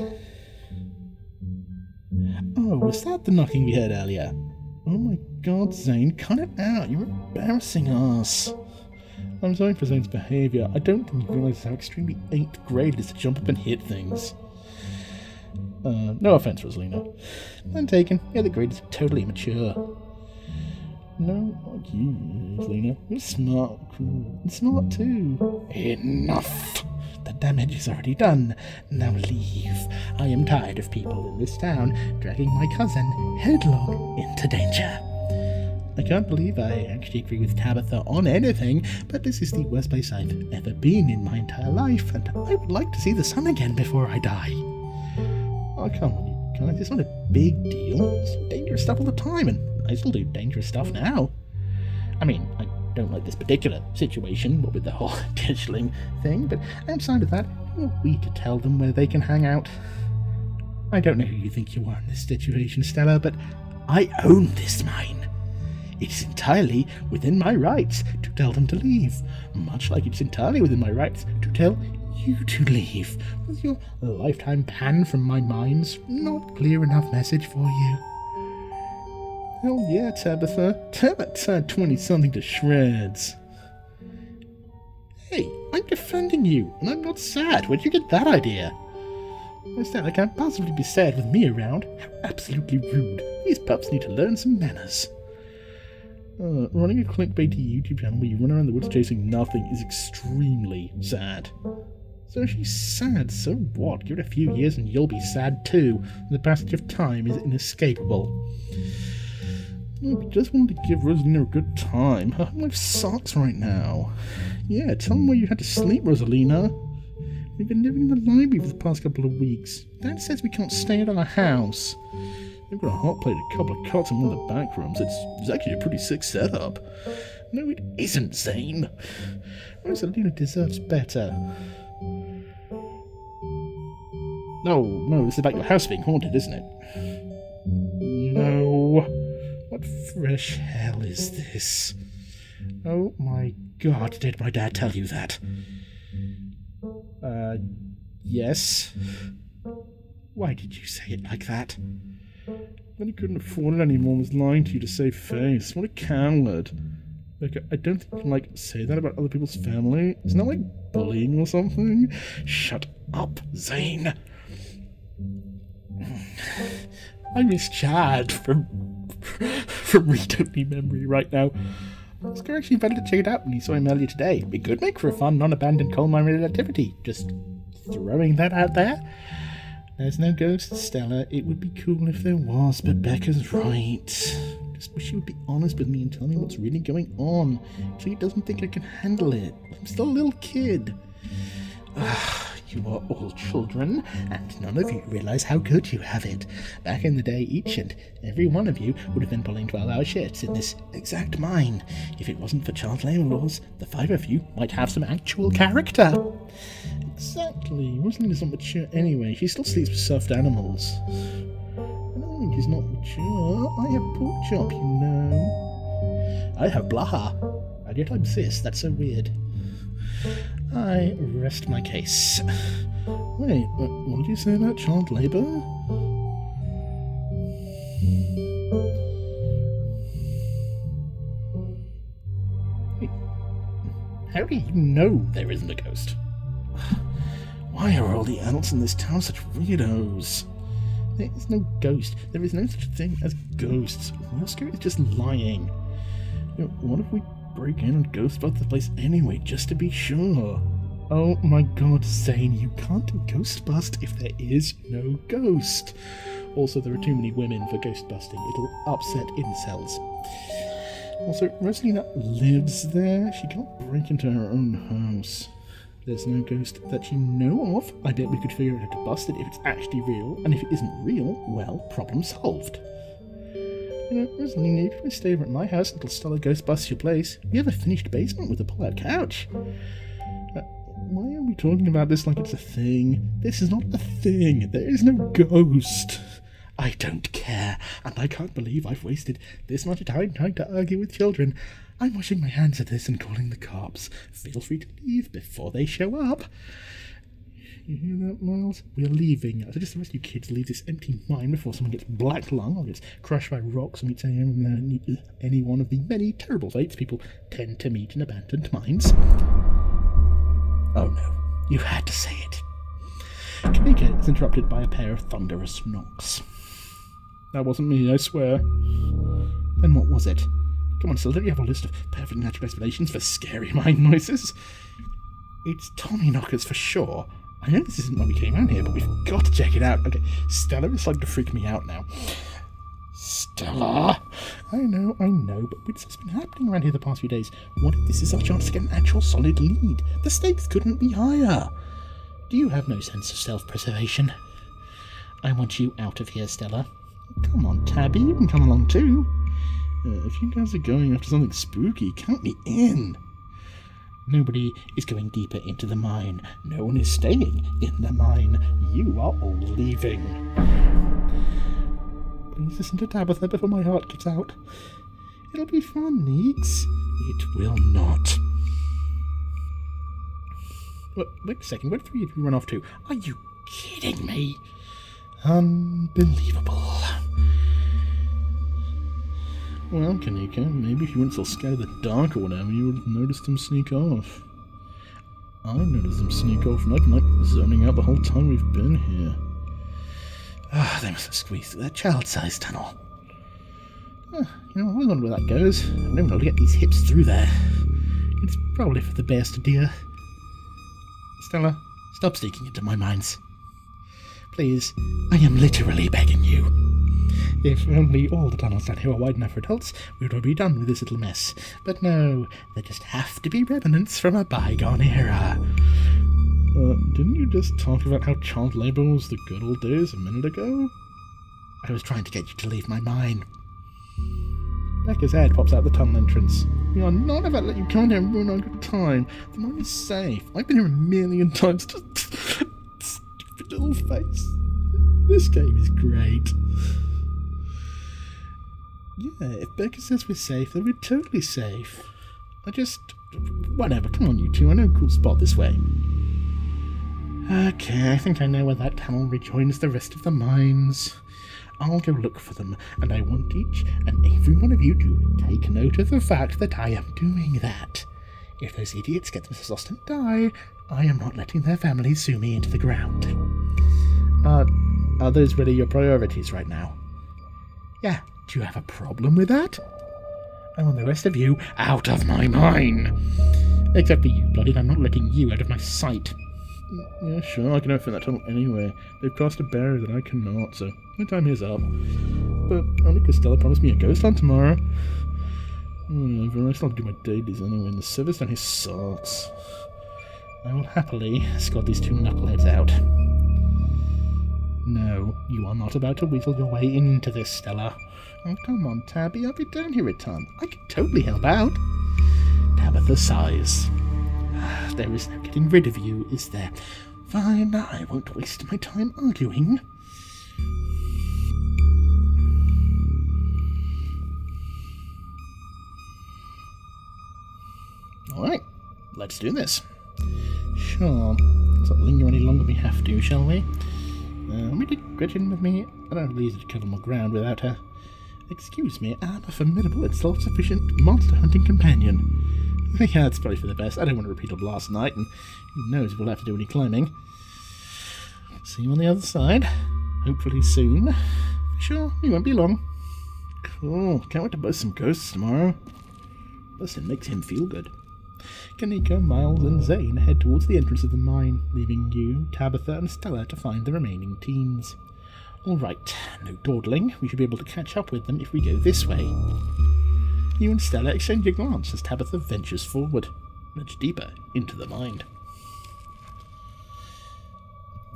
Oh, was that the knocking we heard earlier? Oh my god, Zane, cut it out. You're embarrassing us. I'm sorry for Zane's behaviour. I don't think you realise how extremely eighth grade it is to jump up and hit things. Uh, no offence, Rosalina. None taken. Yeah, the grade is totally immature. No, not you, Rosalina. You're smart, cool, and smart too. Enough! The damage is already done. Now leave. I am tired of people in this town dragging my cousin headlong into danger. I can't believe I actually agree with Tabitha on anything, but this is the worst place I've ever been in my entire life, and I would like to see the sun again before I die. Oh, come on, you guys, it's not a big deal. I do dangerous stuff all the time, and I still do dangerous stuff now. I mean, I don't like this particular situation, what with the whole Ditchling thing, but outside of that, who are we to tell them where they can hang out? I don't know who you think you are in this situation, Stella, but I own this mine. It is entirely within my rights to tell them to leave, much like it's entirely within my rights to tell you to leave. Was your lifetime ban from my mind's not clear enough message for you? Hell yeah, Tabitha. Tabitha twenty-something to shreds. Hey, I'm defending you, and I'm not sad. Where'd you get that idea? I can't possibly be sad with me around. How absolutely rude. These pups need to learn some manners. Uh, running a clickbaity YouTube channel where you run around the woods chasing nothing is extremely sad. So she's sad, so what? Give it a few years and you'll be sad too. The passage of time is inescapable. I just wanted to give Rosalina a good time. Her life sucks right now. Yeah, tell them where you had to sleep, Rosalina. We've been living in the library for the past couple of weeks. Dad says we can't stay at our house. They've got a hot plate, a couple of cots in one of the back rooms. It's, it's actually a pretty sick setup. No, it isn't, Zane. Rosalina deserves better. No, no, this is about your house being haunted, isn't it? No. What fresh hell is this? Oh my god, did my dad tell you that? Uh, yes. Why did you say it like that? Then he couldn't afford it anymore and was lying to you to save face. What a coward. Becca, I don't think you can, like, say that about other people's family. Isn't that, like, bullying or something? Shut up, Zane. I miss Chad from, from Read Me Memory right now. Oscar actually better to check it out when he saw him earlier today. It could make for a fun, non-abandoned coal mine-related activity. Just throwing that out there. There's no ghost, Stella. It would be cool if there was, but Becca's right. Just wish she would be honest with me and tell me what's really going on. She doesn't think I can handle it. I'm still a little kid. Ugh, you are all children, and none of you realise how good you have it. Back in the day, each and every one of you would have been pulling twelve-hour shifts in this exact mine. If it wasn't for child labour laws, the five of you might have some actual character. Exactly. Rosalina's not mature anyway. She still sleeps with stuffed animals. I don't think she's not mature. I have pork chop, you know. I have blaha. And yet I'm cis. That's so weird. I rest my case. Wait, what did you say about child labour? Wait. How do you know there isn't a ghost? Why are all the adults in this town such weirdos? There is no ghost. There is no such thing as ghosts. Oscar is just lying. You know, what if we break in and ghostbust the place anyway, just to be sure? Oh my god, Zane, you can't ghostbust if there is no ghost. Also, there are too many women for ghostbusting. It'll upset incels. Also, Rosalina lives there. She can't break into her own house. There's no ghost that you know of. I bet we could figure out how to bust it if it's actually real, and if it isn't real, well, problem solved. You know, Rosalina, you can stay over at my house until Stella ghost busts your place. We have a finished basement with a pull-out couch. Uh, why are we talking about this like it's a thing? This is not a thing. There is no ghost. I don't care, and I can't believe I've wasted this much time trying to argue with children. I'm washing my hands of this and calling the cops. Feel free to leave before they show up. You hear that, Miles? We're leaving. So just the rest of you kids leave this empty mine before someone gets black lung or gets crushed by rocks and meets any, any one of the many terrible fates people tend to meet in abandoned mines. Oh no, you had to say it. Kanika is interrupted by a pair of thunderous knocks. That wasn't me, I swear. Then what was it? Come on, Stella, don't you have a list of perfect natural explanations for scary mine noises? It's Tommyknockers for sure. I know this isn't why we came out here, but we've got to check it out. Okay, Stella is starting to freak me out now. Stella! I know, I know, but what's been happening around here the past few days? What if this is our chance to get an actual solid lead? The stakes couldn't be higher. Do you have no sense of self-preservation? I want you out of here, Stella. Come on, Tabby, you can come along too. Uh, if you guys are going after something spooky, count me in. Nobody is going deeper into the mine. No one is staying in the mine. You are all leaving. Please listen to Tabitha before my heart gets out. It'll be fun, Neeks. It will not. Wait, wait a second, where did you run off to? Are you kidding me? Unbelievable. Well, Kanika, maybe if you weren't so scared of the dark or whatever, you would have noticed them sneak off. I noticed them sneak off, and I've been like zoning out the whole time we've been here. Ah, oh, they must have squeezed through that child-sized tunnel. Oh, you know, I wonder where that goes. I don't even know how to get these hips through there. It's probably for the best, dear. Stella, stop sneaking into my minds. Please, I am literally begging you. If only all the tunnels down here were wide enough for adults, we would be done with this little mess. But no, there just have to be remnants from a bygone era. Uh, didn't you just talk about how child labour was the good old days a minute ago? I was trying to get you to leave my mine. Becca's head pops out the tunnel entrance. We are not about to let you come in here and ruin our good time. The mine is safe. I've been here a million times. Just... little face. This game is great. Yeah, if Becca says we're safe, then we're totally safe. I just... whatever, come on you two, I know a cool spot this way. Okay, I think I know where that tunnel rejoins the rest of the mines. I'll go look for them, and I want each and every one of you to take note of the fact that I am doing that. If those idiots get themselves lost and die, I am not letting their families sue me into the ground. Uh, are those really your priorities right now? Yeah, do you have a problem with that? I want the rest of you out of my mine! Except for you, Bloodied, I'm not letting you out of my sight. Yeah, sure, I can open that tunnel anyway. They've cast a barrier that I cannot, so my time is up. But only because Stella promised me a ghost hunt tomorrow. Whatever, I still have to do my dailies anyway, and the service down here sucks. I will happily escort these two knuckleheads out. No, you are not about to weasel your way into this, Stella. Oh, come on, Tabby, I'll be down here a ton. I can totally help out. Tabitha sighs. There is no getting rid of you, is there? Fine, I won't waste my time arguing. Alright, let's do this. Sure, let's not linger any longer we have to, shall we? Uh, we did Gretchen with me. I don't really need to cover more ground without her. Excuse me, I'm a formidable and self-sufficient monster-hunting companion. Yeah, that's probably for the best. I don't want to repeat of last night, and who knows if we'll have to do any climbing. See you on the other side. Hopefully soon. Sure, we won't be long. Cool, can't wait to bust some ghosts tomorrow. Busting makes him feel good. Kanika, Miles, and Zane head towards the entrance of the mine, leaving you, Tabitha, and Stella to find the remaining teams. Alright, no dawdling. We should be able to catch up with them if we go this way. You and Stella exchange a glance as Tabitha ventures forward, much deeper into the mind.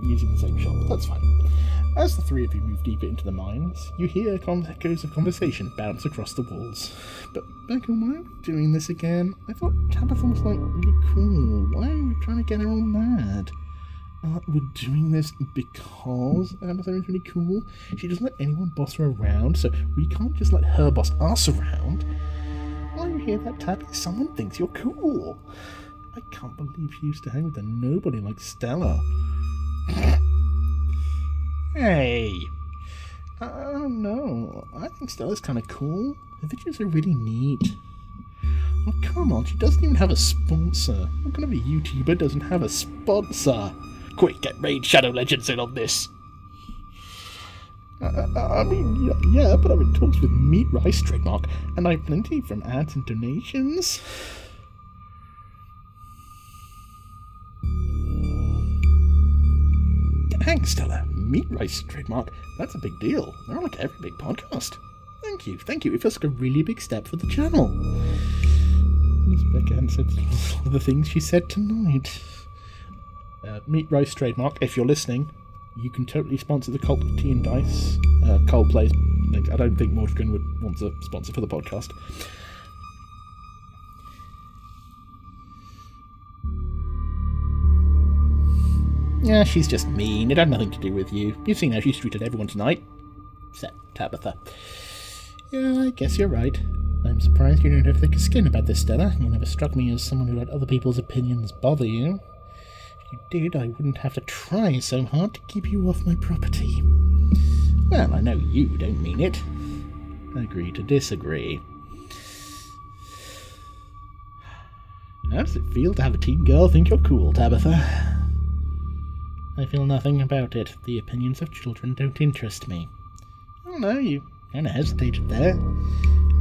Using the same shot, that's fine. As the three of you move deeper into the mines, you hear echoes of conversation bounce across the walls. But Becca, why are we doing this again? I thought Tabitha was like really cool. Why are we trying to get her all mad? Uh, we're doing this because Tabitha is really cool. She doesn't let anyone boss her around, so we can't just let her boss us around. While you hear that, Tabby, someone thinks you're cool. I can't believe she used to hang with a nobody like Stella. Hey! I don't know. I think Stella's kind of cool. Her videos are really neat. Oh, come on. She doesn't even have a sponsor. What kind of a YouTuber doesn't have a sponsor? Quick, get Raid Shadow Legends in on this. Uh, I mean, yeah, but I'm in talks with Meat Rice trademark, and I have plenty from ads and donations. Thanks, Stella. Meat Rice trademark. That's a big deal. They're on like every big podcast. Thank you, thank you. It feels like a really big step for the channel. Miss Becca answered all the things she said tonight. Uh, Meat Rice trademark, if you're listening, you can totally sponsor the Cult of Tea and Dice. Uh, Cole plays. I don't think Mordrigan would want a sponsor for the podcast. Yeah, she's just mean. It had nothing to do with you. You've seen how she's treated everyone tonight. Except Tabitha. Yeah, I guess you're right. I'm surprised you don't have thicker skin about this, Stella. You never struck me as someone who let other people's opinions bother you. If you did, I wouldn't have to try so hard to keep you off my property. Well, I know you don't mean it. Agree to disagree. How does it feel to have a teen girl think you're cool, Tabitha? I feel nothing about it. The opinions of children don't interest me. Oh no, you kind of hesitated there.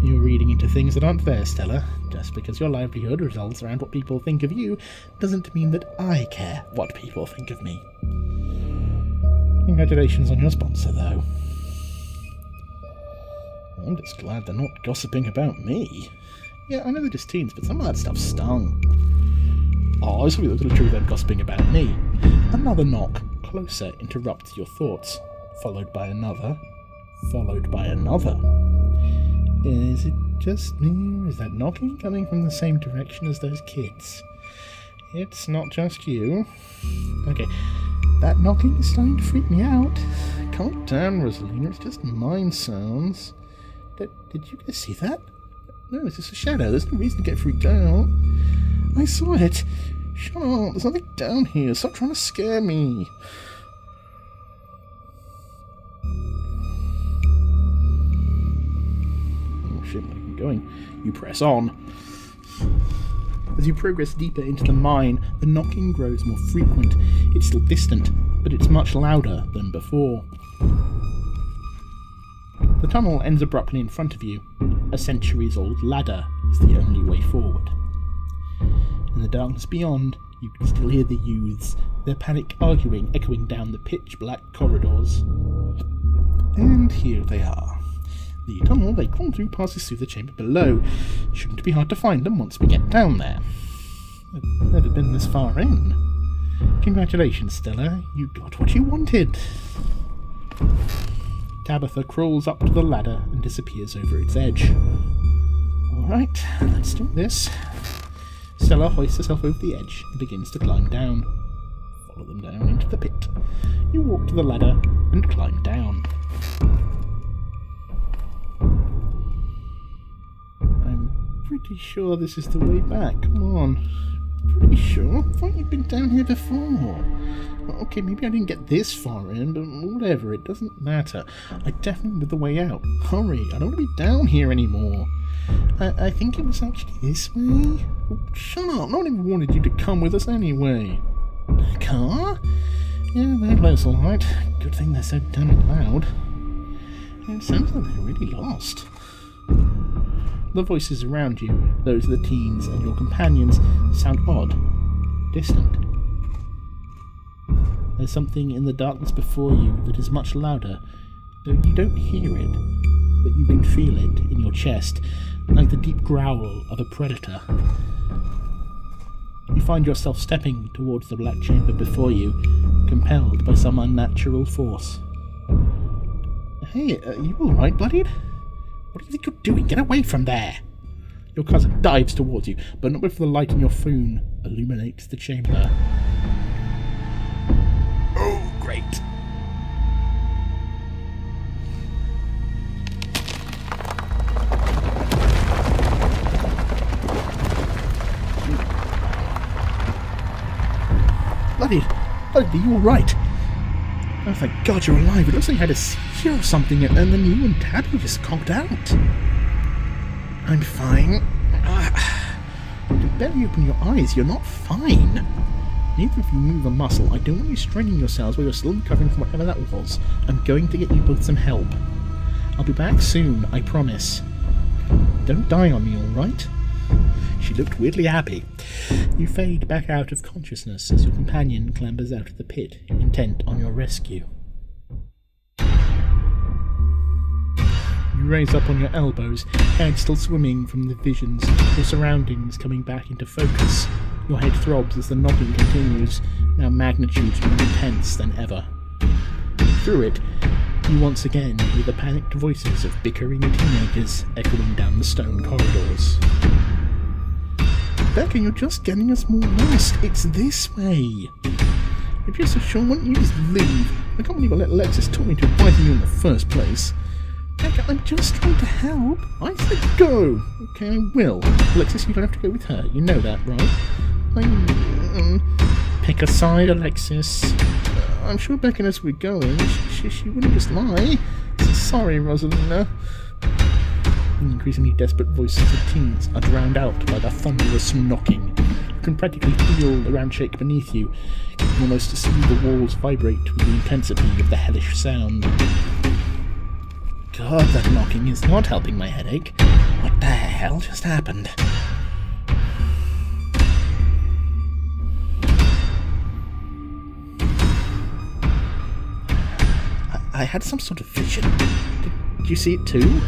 You're reading into things that aren't there, Stella. Just because your livelihood revolves around what people think of you doesn't mean that I care what people think of me. Congratulations on your sponsor, though. I'm just glad they're not gossiping about me. Yeah, I know they're just teens, but some of that stuff stung. Oh, I was hoping that was going to true them gossiping about me. Another knock closer interrupts your thoughts, followed by another, followed by another. Is it just me, or is that knocking coming from the same direction as those kids? It's not just you. Okay, that knocking is starting to freak me out. Calm down, Rosalina, it's just mine sounds. Did, did you guys see that? No, it's just a shadow, there's no reason to get freaked out. I saw it! Shut up! There's nothing down here! Stop trying to scare me! Oh shit, where are you going? You press on. As you progress deeper into the mine, the knocking grows more frequent. It's still distant, but it's much louder than before. The tunnel ends abruptly in front of you. A centuries-old ladder is the only way forward. In the darkness beyond, you can still hear the youths, their panic arguing echoing down the pitch-black corridors. And here they are. The tunnel they crawl through passes through the chamber below. It shouldn't be hard to find them once we get down there. I've never been this far in. Congratulations, Stella. You got what you wanted. Tabitha crawls up to the ladder and disappears over its edge. Alright, let's do this. Stella hoists herself over the edge and begins to climb down. Follow them down into the pit. You walk to the ladder and climb down. I'm pretty sure this is the way back. Come on. Pretty sure? I thought you'd been down here before. Okay, maybe I didn't get this far in, but whatever, it doesn't matter. I definitely know the way out. Hurry, I don't want to be down here anymore. I, I think it was actually this way. Oh, shut up, no one even wanted you to come with us anyway. A car? Yeah, they're close, alright. Good thing they're so damn loud. It sounds like they're really lost. The voices around you, those of the teens and your companions, sound odd, distant. There's something in the darkness before you that is much louder, though you don't hear it, but you can feel it in your chest, like the deep growl of a predator. You find yourself stepping towards the black chamber before you, compelled by some unnatural force. Hey, are you alright, Bloodied? What do you think you're doing? Get away from there! Your cousin dives towards you, but not before the light in your phone illuminates the chamber. Oh, great! Bloodied! Bloodied, are you alright? Oh, thank God you're alive. It looks like you had a seizure or something, and then you and Tabby just conked out. I'm fine. Uh, you can barely open your eyes. You're not fine. Neither of you move a muscle. I don't want you straining yourselves while you're still recovering from whatever that was. I'm going to get you both some help. I'll be back soon, I promise. Don't die on me, alright? She looked weirdly happy. You fade back out of consciousness as your companion clambers out of the pit, intent on your rescue. You raise up on your elbows, head still swimming from the visions, your surroundings coming back into focus. Your head throbs as the knocking continues, now magnitudes more intense than ever. Through it, you once again hear the panicked voices of bickering teenagers echoing down the stone corridors. Becca, you're just getting us more lost. It's this way. If you're so sure, why don't you just leave? I can't believe I let Alexis talk me to inviting you in the first place. Becca, I'm just trying to help. I said go. Okay, I will. Alexis, you don't have to go with her. You know that, right? I... Pick a side, Alexis. Uh, I'm sure Becca knows where we're going. She, she, she wouldn't just lie. So sorry, Rosalina. Increasingly desperate voices of teens are drowned out by the thunderous knocking. You can practically feel the ground shake beneath you. You can almost see the walls vibrate with the intensity of the hellish sound. God, that knocking is not helping my headache. What the hell just happened? I, I had some sort of vision. Did you see it too?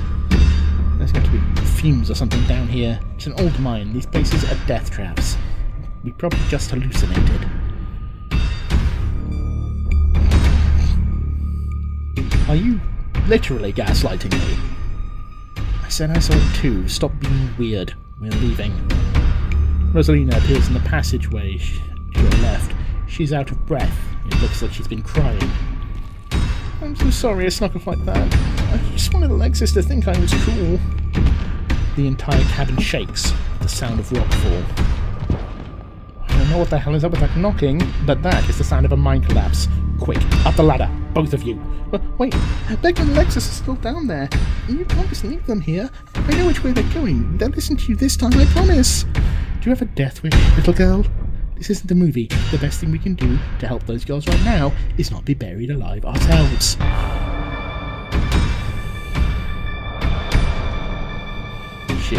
There's got to be fumes or something down here. It's an old mine. These places are death traps. We probably just hallucinated. Are you literally gaslighting me? I said I saw it too. Stop being weird. We're leaving. Rosalina appears in the passageway to your left. She's out of breath. It looks like she's been crying. I'm so sorry I snuck off like that. I just wanted Alexis to think I was cool. The entire cabin shakes at the sound of rock fall. I don't know what the hell is up with that knocking, but that is the sound of a mine collapse. Quick, up the ladder, both of you. Wait, Becca and Alexis are still down there. You can't just leave them here. I know which way they're going. They'll listen to you this time, I promise. Do you have a death wish, little girl? This isn't a movie. The best thing we can do to help those girls right now is not be buried alive ourselves. Shit.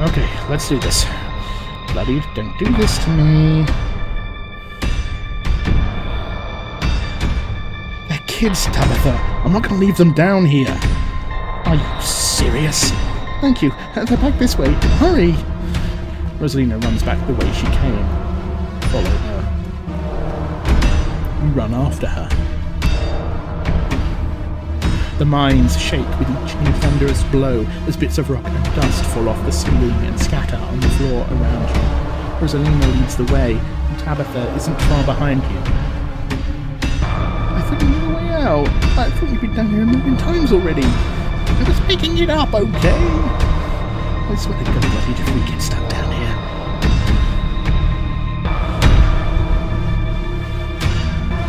Okay, let's do this. Bloody, don't do this to me. They're kids, Tabitha. I'm not going to leave them down here. Are you serious? Thank you. They're back this way. Hurry! Rosalina runs back the way she came. Follow her. You run after her. The mines shake with each new thunderous blow as bits of rock and dust fall off the ceiling and scatter on the floor around you. Rosalina leads the way, and Tabitha isn't far behind you. I thought you knew the way out. I thought you'd been down here a million times already. I was picking it up, okay? I swear to God, Bloodied, if we get stuck down here.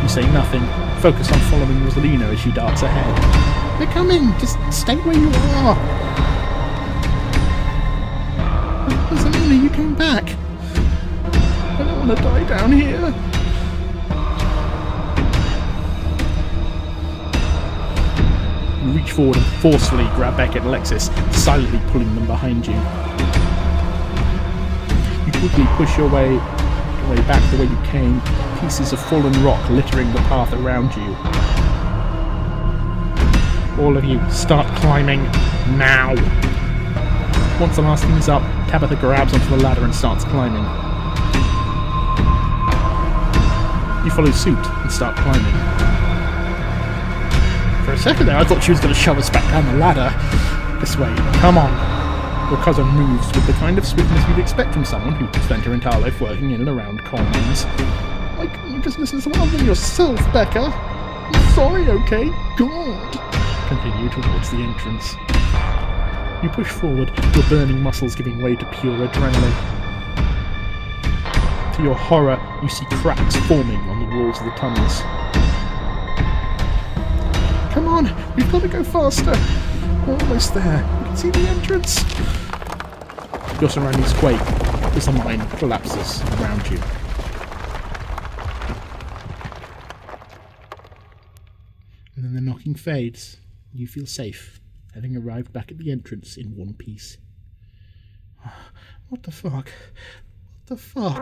You say nothing, focused on following Rosalina as she darts ahead. They're coming! Just stay where you are! Rosalina, you came back! I don't want to die down here! Reach forward and forcefully grab Beckett and Alexis, silently pulling them behind you. You quickly push your way, your way back the way you came, pieces of fallen rock littering the path around you. all of you, start climbing now. Once the last thing is up, Tabitha grabs onto the ladder and starts climbing. You follow suit and start climbing. For a second there, I thought she was going to shove us back down the ladder. This way, come on. Your cousin moves with the kind of swiftness you'd expect from someone who spent her entire life working in and around coal mines. Like, you just listen to someone other than yourself, Becca. I'm sorry, okay? God. Continue towards the entrance. You push forward, your burning muscles giving way to pure adrenaline. To your horror, you see cracks forming on the walls of the tunnels. Come on, we've got to go faster. We're almost there. We can see the entrance. Your surroundings quake as the mine collapses around you. And then the knocking fades. You feel safe, having arrived back at the entrance in one piece. What the fuck? What the fuck?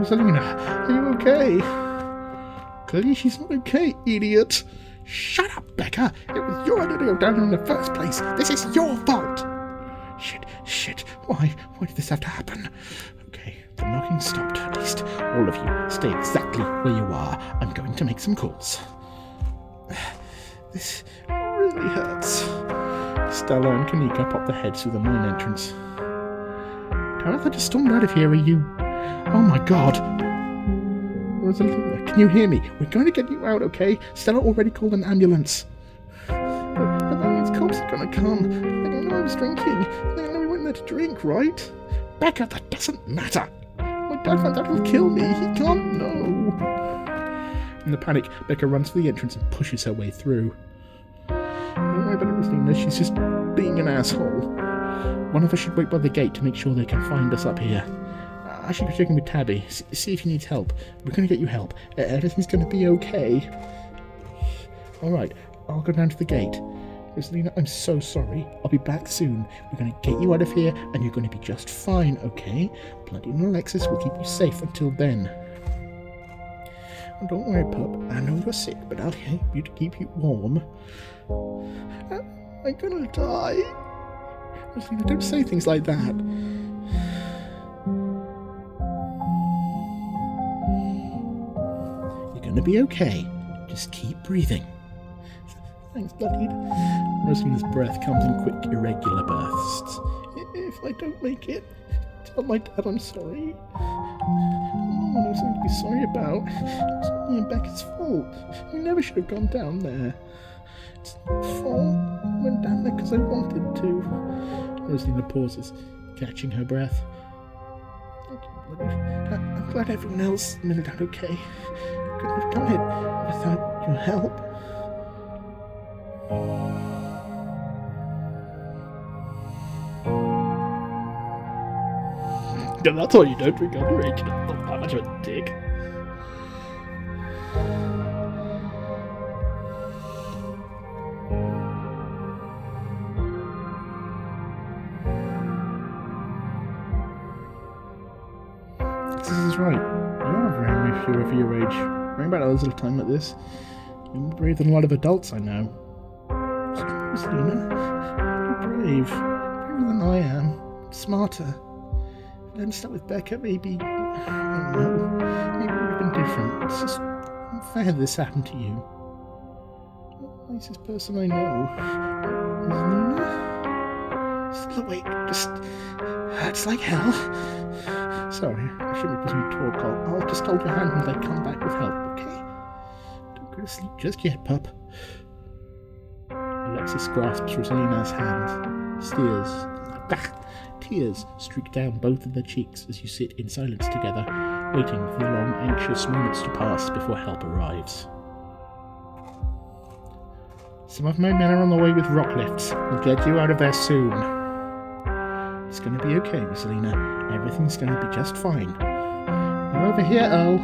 Rosalina, are you okay? Clearly she's not okay, idiot. Shut up, Becca! It was your idea to go down here in the first place! This is your fault! Shit, shit, why? Why did this have to happen? Okay, the knocking stopped at least. All of you, stay exactly where you are. I'm going to make some calls. This really hurts. Stella and Kanika pop their heads through the mine entrance. Tabitha just stormed out of here, are you... Oh my god! Rosalina, can you hear me? We're going to get you out, okay? Stella already called an ambulance. But, but that means cops are going to come. They don't know I was drinking. They don't know we went there to drink, right? Becca, that doesn't matter. My dad found out he'll kill me. He can't know. In the panic, Becca runs to the entrance and pushes her way through. Don't worry about it, Rosalina. She's just being an asshole. One of us should wait by the gate to make sure they can find us up here. I should be checking with Tabby. S see if he needs help. We're going to get you help. Uh, everything's going to be okay. Alright, I'll go down to the gate. Rosalina, I'm so sorry. I'll be back soon. We're going to get you out of here, and you're going to be just fine, okay? Bloody and Alexis will keep you safe until then. Oh, don't worry, pup. I know you're sick, but I'll help you to keep you warm. Uh, I'm going to die. Rosalina, don't say things like that. Gonna be okay. Just keep breathing. Thanks, Bloodied. Rosalina's breath comes in quick, irregular bursts. If I don't make it, tell my dad I'm sorry. Oh, no, there's something to be sorry about. It was me and Becca's fault. We never should have gone down there. It's not my fault. I went down there because I wanted to. Rosalina pauses, catching her breath. I'm glad everyone else made it out okay. I couldn't have done it without your help. Yeah, that's why you don't drink underage. You're not that much of a dick. This is right. You are very mature for your age. Worrying about others at a time like this. You're more brave than a lot of adults I know. Rosalina, you're brave. Braver than I am. Smarter. If I hadn't stuck with Becca, maybe... I don't know. Maybe it would have been different. It's just unfair this happened to you. You're the nicest person I know. Rosalina? Still awake. Just... hurts like hell. Sorry, I shouldn't have put you to talk. I'll just hold your hand when they come back with help, okay? Don't go to sleep just yet, pup. Alexis grasps Rosalina's hand. Steers. Bah! Tears streak down both of their cheeks as you sit in silence together, waiting for the long, anxious moments to pass before help arrives. Some of my men are on the way with rock lifts. We'll get you out of there soon. It's going to be okay, Rosalina. Everything's going to be just fine. Come over here, Earl.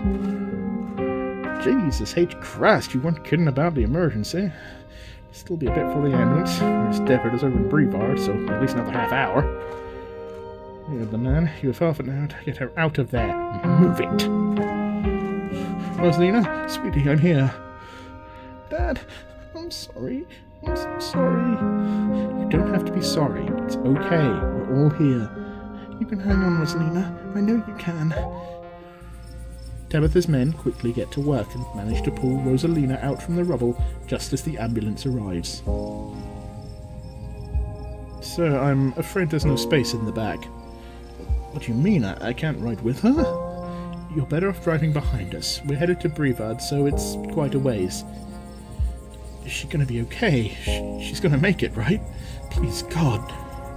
Jesus H. Christ, you weren't kidding about the emergency. Still be a bit for the ambulance. There's Deppard is over in Brevard, so at least another half hour. You're the man. You have half an hour to get her out of there. Move it. Rosalina, sweetie, I'm here. Dad, I'm sorry. I'm sorry. You don't have to be sorry. It's okay. We're all here. You can hang on, Rosalina. I know you can. Tabitha's men quickly get to work and manage to pull Rosalina out from the rubble just as the ambulance arrives. Sir, I'm afraid there's no space in the back. What do you mean? I, I can't ride with her? You're better off driving behind us. We're headed to Brevard, so it's quite a ways. Is she going to be okay? She, she's going to make it, right? Please, God.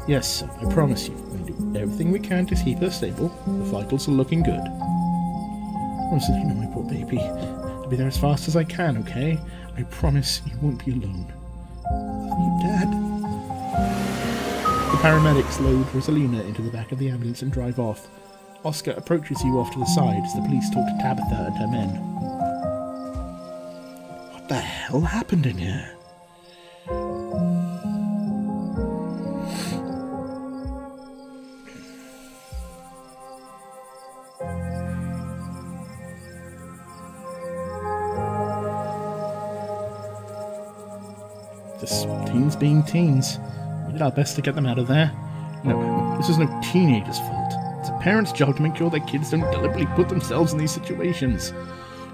Yes, sir, I promise you. We'll do everything we can to keep her stable. The vitals are looking good. Rosalina, my poor baby. I'll be there as fast as I can, okay? I promise you won't be alone. Love you, Dad. The paramedics load Rosalina into the back of the ambulance and drive off. Oscar approaches you off to the side as the police talk to Tabitha and her men. What the hell happened in here? Being teens. We did our best to get them out of there. No, this is no teenager's fault. It's a parent's job to make sure their kids don't deliberately put themselves in these situations.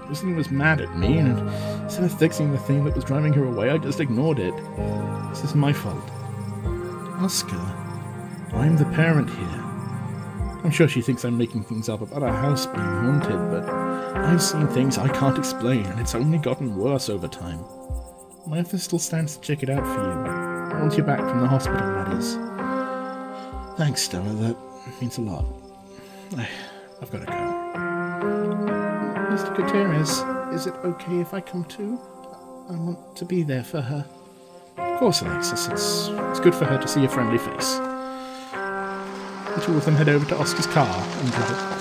Rosalina was mad at me, and instead of fixing the thing that was driving her away, I just ignored it. This is my fault. Oscar, I'm the parent here. I'm sure she thinks I'm making things up about our house being haunted, but I've seen things I can't explain, and it's only gotten worse over time. My office still stands to check it out for you. I want you back from the hospital, that is. Thanks, Stella. That means a lot. I, I've got to go. Mister Gutierrez, is it okay if I come too? I want to be there for her. Of course, Alexis. It's, it's good for her to see a friendly face. The two of them head over to Oscar's car and drive it off.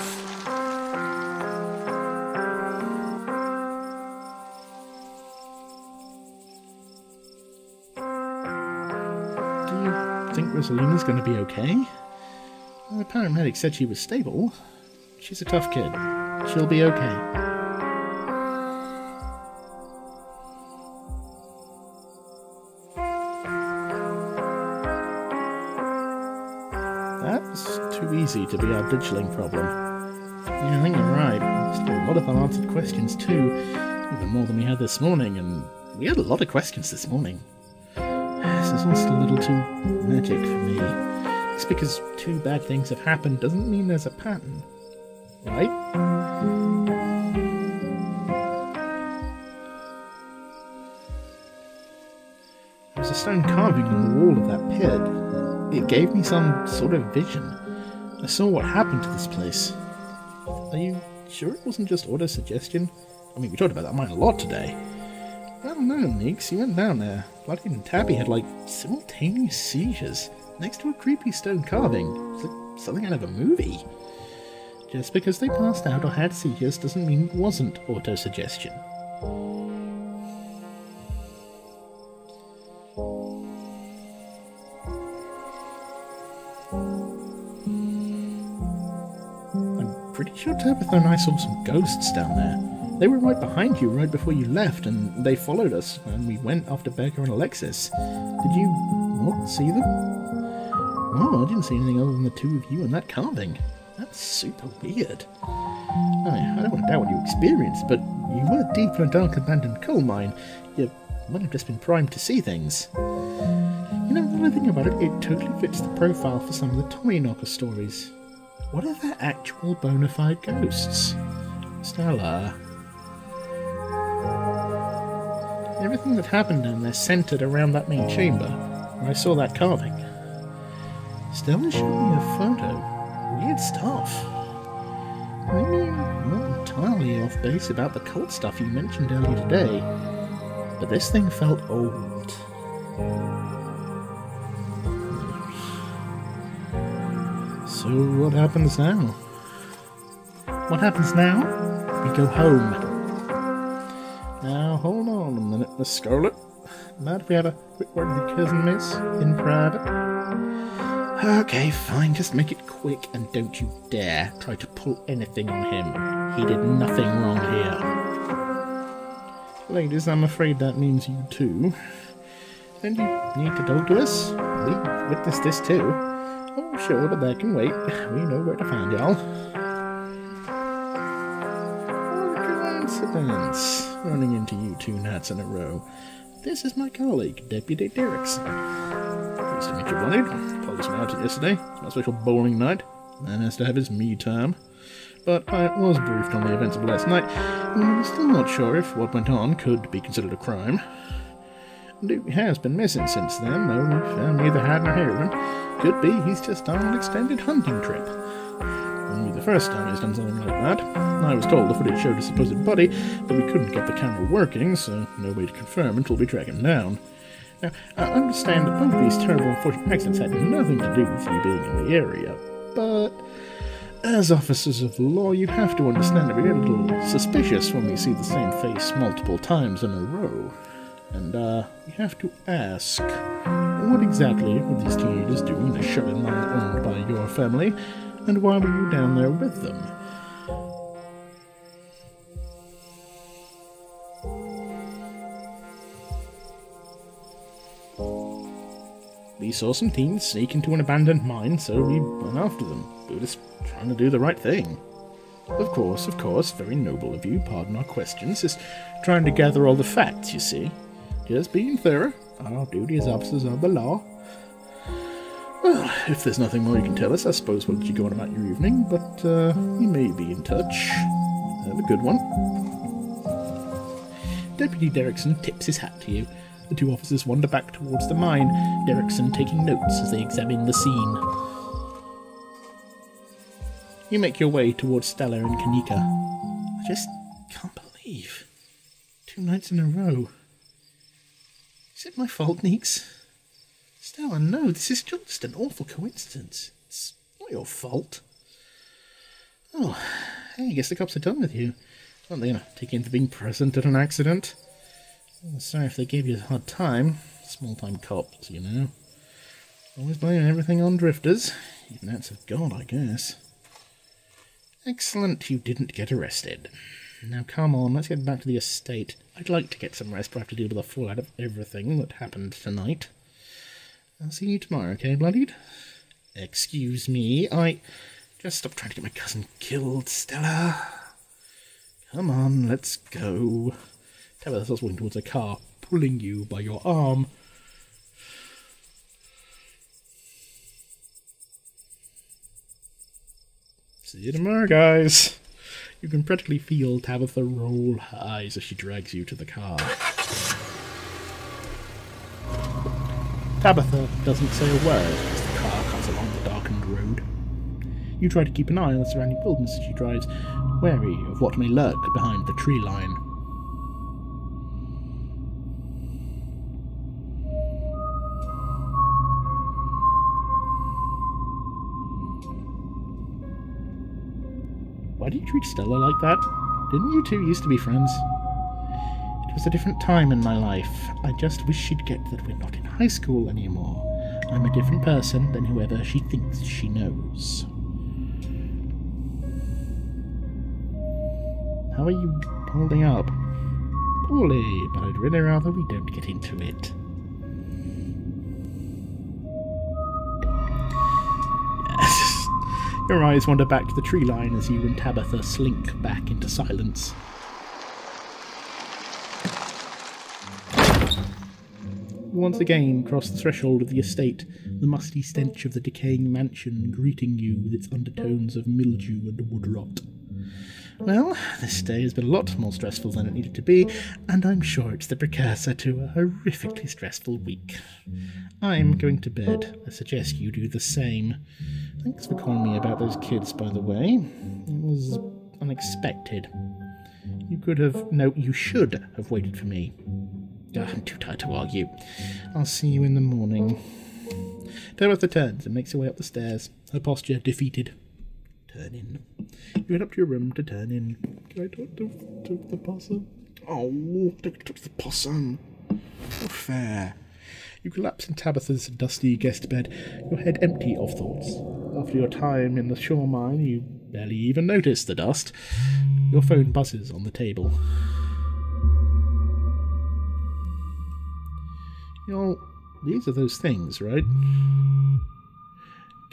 Rosalina's going to be okay? Well, the paramedic said she was stable. She's a tough kid. She'll be okay. That's too easy to be our ditchling problem. Yeah, I think you're right. Still a lot of unanswered questions too. Even more than we had this morning, and we had a lot of questions this morning. This one's still a little too magic for me. Just because two bad things have happened doesn't mean there's a pattern, right? There was a stone carving on the wall of that pit. It gave me some sort of vision. I saw what happened to this place. Are you sure it wasn't just auto-suggestion? I mean, we talked about that mine a lot today. I don't know, Meeks, you went down there. Bloodied and Tabby had, like, simultaneous seizures next to a creepy stone carving. It's like something out of a movie. Just because they passed out or had seizures doesn't mean it wasn't auto-suggestion. I'm pretty sure Tabitha and I saw some ghosts down there. They were right behind you right before you left, and they followed us, and we went after Becca and Alexis. Did you not see them? Oh, I didn't see anything other than the two of you and that carving. That's super weird. I mean, I don't want to doubt what you experienced, but you were deep in a dark abandoned coal mine. You might have just been primed to see things. You know, the only thing about it, it totally fits the profile for some of the Tommyknocker stories. What are their actual bona fide ghosts? Stella. Everything that happened down there centered around that main chamber, where I saw that carving. Stella showed me a photo. Weird stuff. Maybe I'm not entirely off base about the cult stuff you mentioned earlier today, but this thing felt old. So what happens now? What happens now? We go home. Now, hold on a minute, Miss Scarlet. Mind if we have a quick word with your cousin, miss? In private? Okay, fine. Just make it quick, and don't you dare try to pull anything on him. He did nothing wrong here. Ladies, I'm afraid that means you too. Then you need to go to us. We witnessed this too. Oh, sure, but that can wait. We know where to find y'all. Oh, coincidence. Running into you two nights in a row. This is my colleague, Deputy Derrickson. Nice to meet you, Bloodied. Called us mounted yesterday. It's my special bowling night. Man has to have his me time. But I was briefed on the events of last night, and I'm still not sure if what went on could be considered a crime. Duke has been missing since then, though we found neither hide nor hair of him. Could be he's just on an extended hunting trip. Only the first time he's done something like that. I was told the footage showed a supposed body, but we couldn't get the camera working, so no way to confirm until we track him down. Now, I understand that both these terrible unfortunate accidents had nothing to do with you being in the area, but as officers of the law, you have to understand that we get a little suspicious when we see the same face multiple times in a row. And, uh, we have to ask, what exactly were these teenagers doing in a sugar mine owned by your family, and why were you down there with them? We saw some teens sneak into an abandoned mine, so we went after them. We were just trying to do the right thing. Of course, of course, very noble of you, pardon our questions, just trying to gather all the facts, you see. Just being thorough, our duty as officers of the law. Well, if there's nothing more you can tell us, I suppose we'll let you go on about your evening, but uh, you may be in touch. Have a good one. Deputy Derrickson tips his hat to you. The two officers wander back towards the mine, Derrickson taking notes as they examine the scene. You make your way towards Stella and Kanika. I just can't believe. Two nights in a row. Is it my fault, Neeks? Stella, no, this is just an awful coincidence. It's not your fault. Oh, hey, I guess the cops are done with you. Aren't they gonna take you in for being present at an accident? I'm sorry if they gave you a hard time. Small-time cops, you know. Always blaming everything on drifters. Even that's of God, I guess. Excellent, you didn't get arrested. Now come on, let's get back to the estate. I'd like to get some rest, but I have to deal with the fallout of everything that happened tonight. I'll see you tomorrow, okay, Bloodied? Excuse me, I... Just stop trying to get my cousin killed, Stella. Come on, let's go. Tabitha starts walking towards a car, pulling you by your arm. See you tomorrow, guys. You can practically feel Tabitha roll her eyes as she drags you to the car. Tabitha doesn't say a word as the car cuts along the darkened road. You try to keep an eye on the surrounding wilderness as she drives, wary of what may lurk behind the tree line. Why do you treat Stella like that? Didn't you two used to be friends? It was a different time in my life. I just wish she'd get that we're not in high school anymore. I'm a different person than whoever she thinks she knows. How are you holding up? Poorly, but I'd really rather we don't get into it. Your eyes wander back to the tree line as you and Tabitha slink back into silence. You once again cross the threshold of the estate, the musty stench of the decaying mansion greeting you with its undertones of mildew and wood rot. Well, this day has been a lot more stressful than it needed to be, and I'm sure it's the precursor to a horrifically stressful week. I'm going to bed. I suggest you do the same. Thanks for calling me about those kids, by the way. It was unexpected. You could have... No, you should have waited for me. Oh, I'm too tired to argue. I'll see you in the morning. Tabitha turns and makes her way up the stairs, her posture defeated. Turn in. You went up to your room to turn in. Can I talk to, to the possum? Oh, don't talk to the possum. Not fair. You collapse in Tabitha's dusty guest bed, your head empty of thoughts. After your time in the Shaw Mine, you barely even notice the dust. Your phone buzzes on the table. You'll These are those things, right?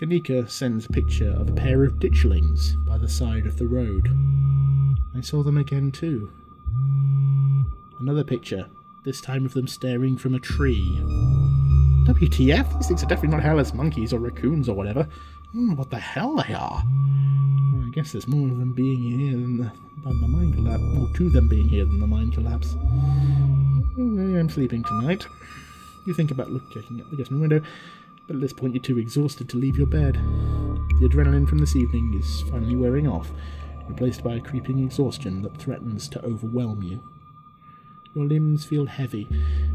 Kanika sends a picture of a pair of ditchlings by the side of the road. I saw them again too. Another picture, this time of them staring from a tree. W T F? These things are definitely not hairless monkeys or raccoons or whatever. Mm, what the hell they are? Well, I guess there's more of them being here than the, than the mine collapse. More to them being here than the mine collapse. I'm sleeping tonight. You think about looking out the kitchen window, but at this point you're too exhausted to leave your bed. The adrenaline from this evening is finally wearing off, replaced by a creeping exhaustion that threatens to overwhelm you. Your limbs feel heavy,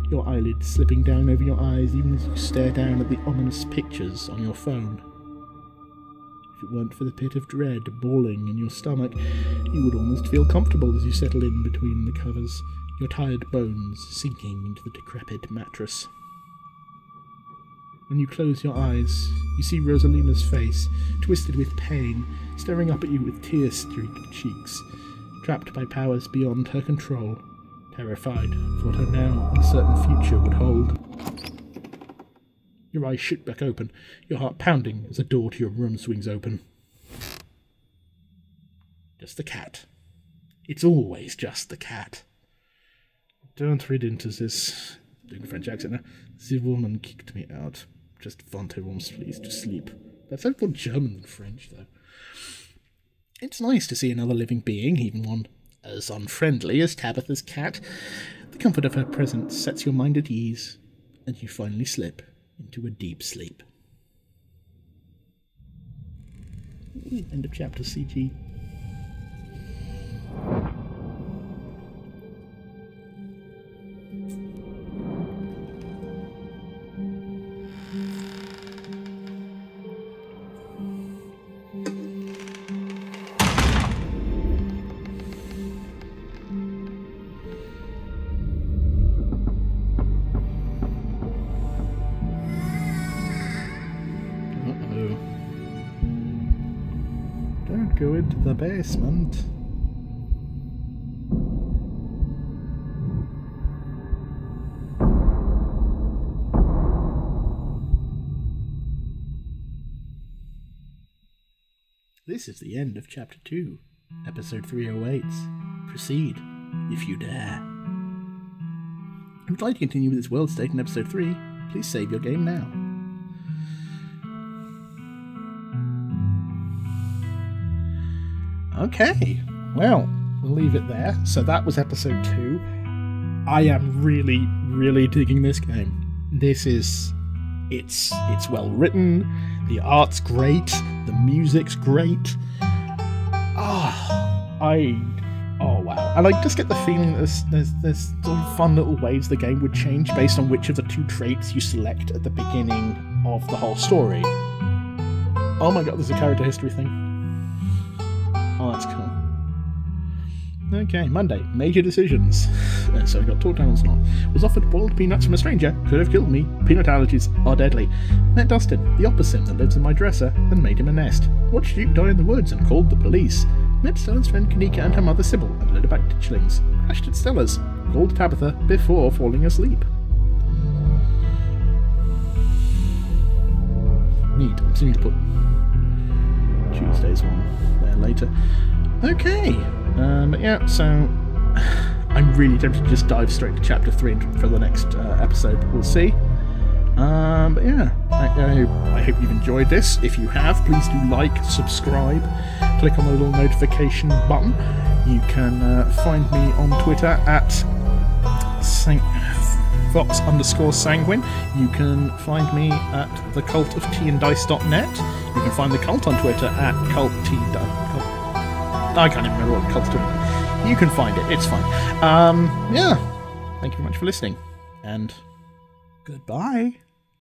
your eyelids slipping down over your eyes even as you stare down at the ominous pictures on your phone. If it weren't for the pit of dread balling in your stomach, you would almost feel comfortable as you settle in between the covers, your tired bones sinking into the decrepit mattress. When you close your eyes, you see Rosalina's face, twisted with pain, staring up at you with tear-streaked cheeks, trapped by powers beyond her control, terrified for what her now uncertain future would hold. Your eyes shoot back open, your heart pounding as the door to your room swings open. Just the cat. It's always just the cat. Don't read into this. Doing a French accent now. The woman kicked me out. Just want her mom's place to sleep. That sounds more German than French, though. It's nice to see another living being, even one as unfriendly as Tabitha's cat. The comfort of her presence sets your mind at ease, and you finally slip into a deep sleep. End of chapter, C G. Go into the basement. This is the end of chapter two, episode three oh eight's Proceed, if you dare. If you'd like to continue with this world state in episode three, please save your game now. Okay, well, we'll leave it there. So that was episode two. I am really, really digging this game. This is, it's it's well written, the art's great, the music's great. Ah, oh, I, oh wow. And I just get the feeling that there's, there's, there's sort of fun little ways the game would change based on which of the two traits you select at the beginning of the whole story. Oh my god, there's a character history thing. Oh, that's cool. Okay, Monday. Major decisions. So we got talk down on snot. Was offered boiled peanuts from a stranger. Could have killed me. Peanut allergies are deadly. Met Dustin, the opossum that lives in my dresser, and made him a nest. Watched Duke die in the woods and called the police. Met Stella's friend Kanika and her mother Sybil and led her back to Ditchlings. Crashed at Stella's. Called Tabitha before falling asleep. Neat. I'm assuming to put Tuesday's one there later. Okay, um, yeah, so I'm really tempted to just dive straight to chapter three for the next uh, episode, but we'll see. Um, but yeah, I, I, I hope you've enjoyed this. If you have, please do like, subscribe, click on the little notification button. You can uh, find me on Twitter at Fox underscore sanguine. You can find me at the Cult of Tea and Dice dot net. You can find the cult on Twitter at Cult Tea and Dice. I can't even remember what cult's doing. You can find it, it's fine. Um, yeah. Thank you very much for listening, and goodbye.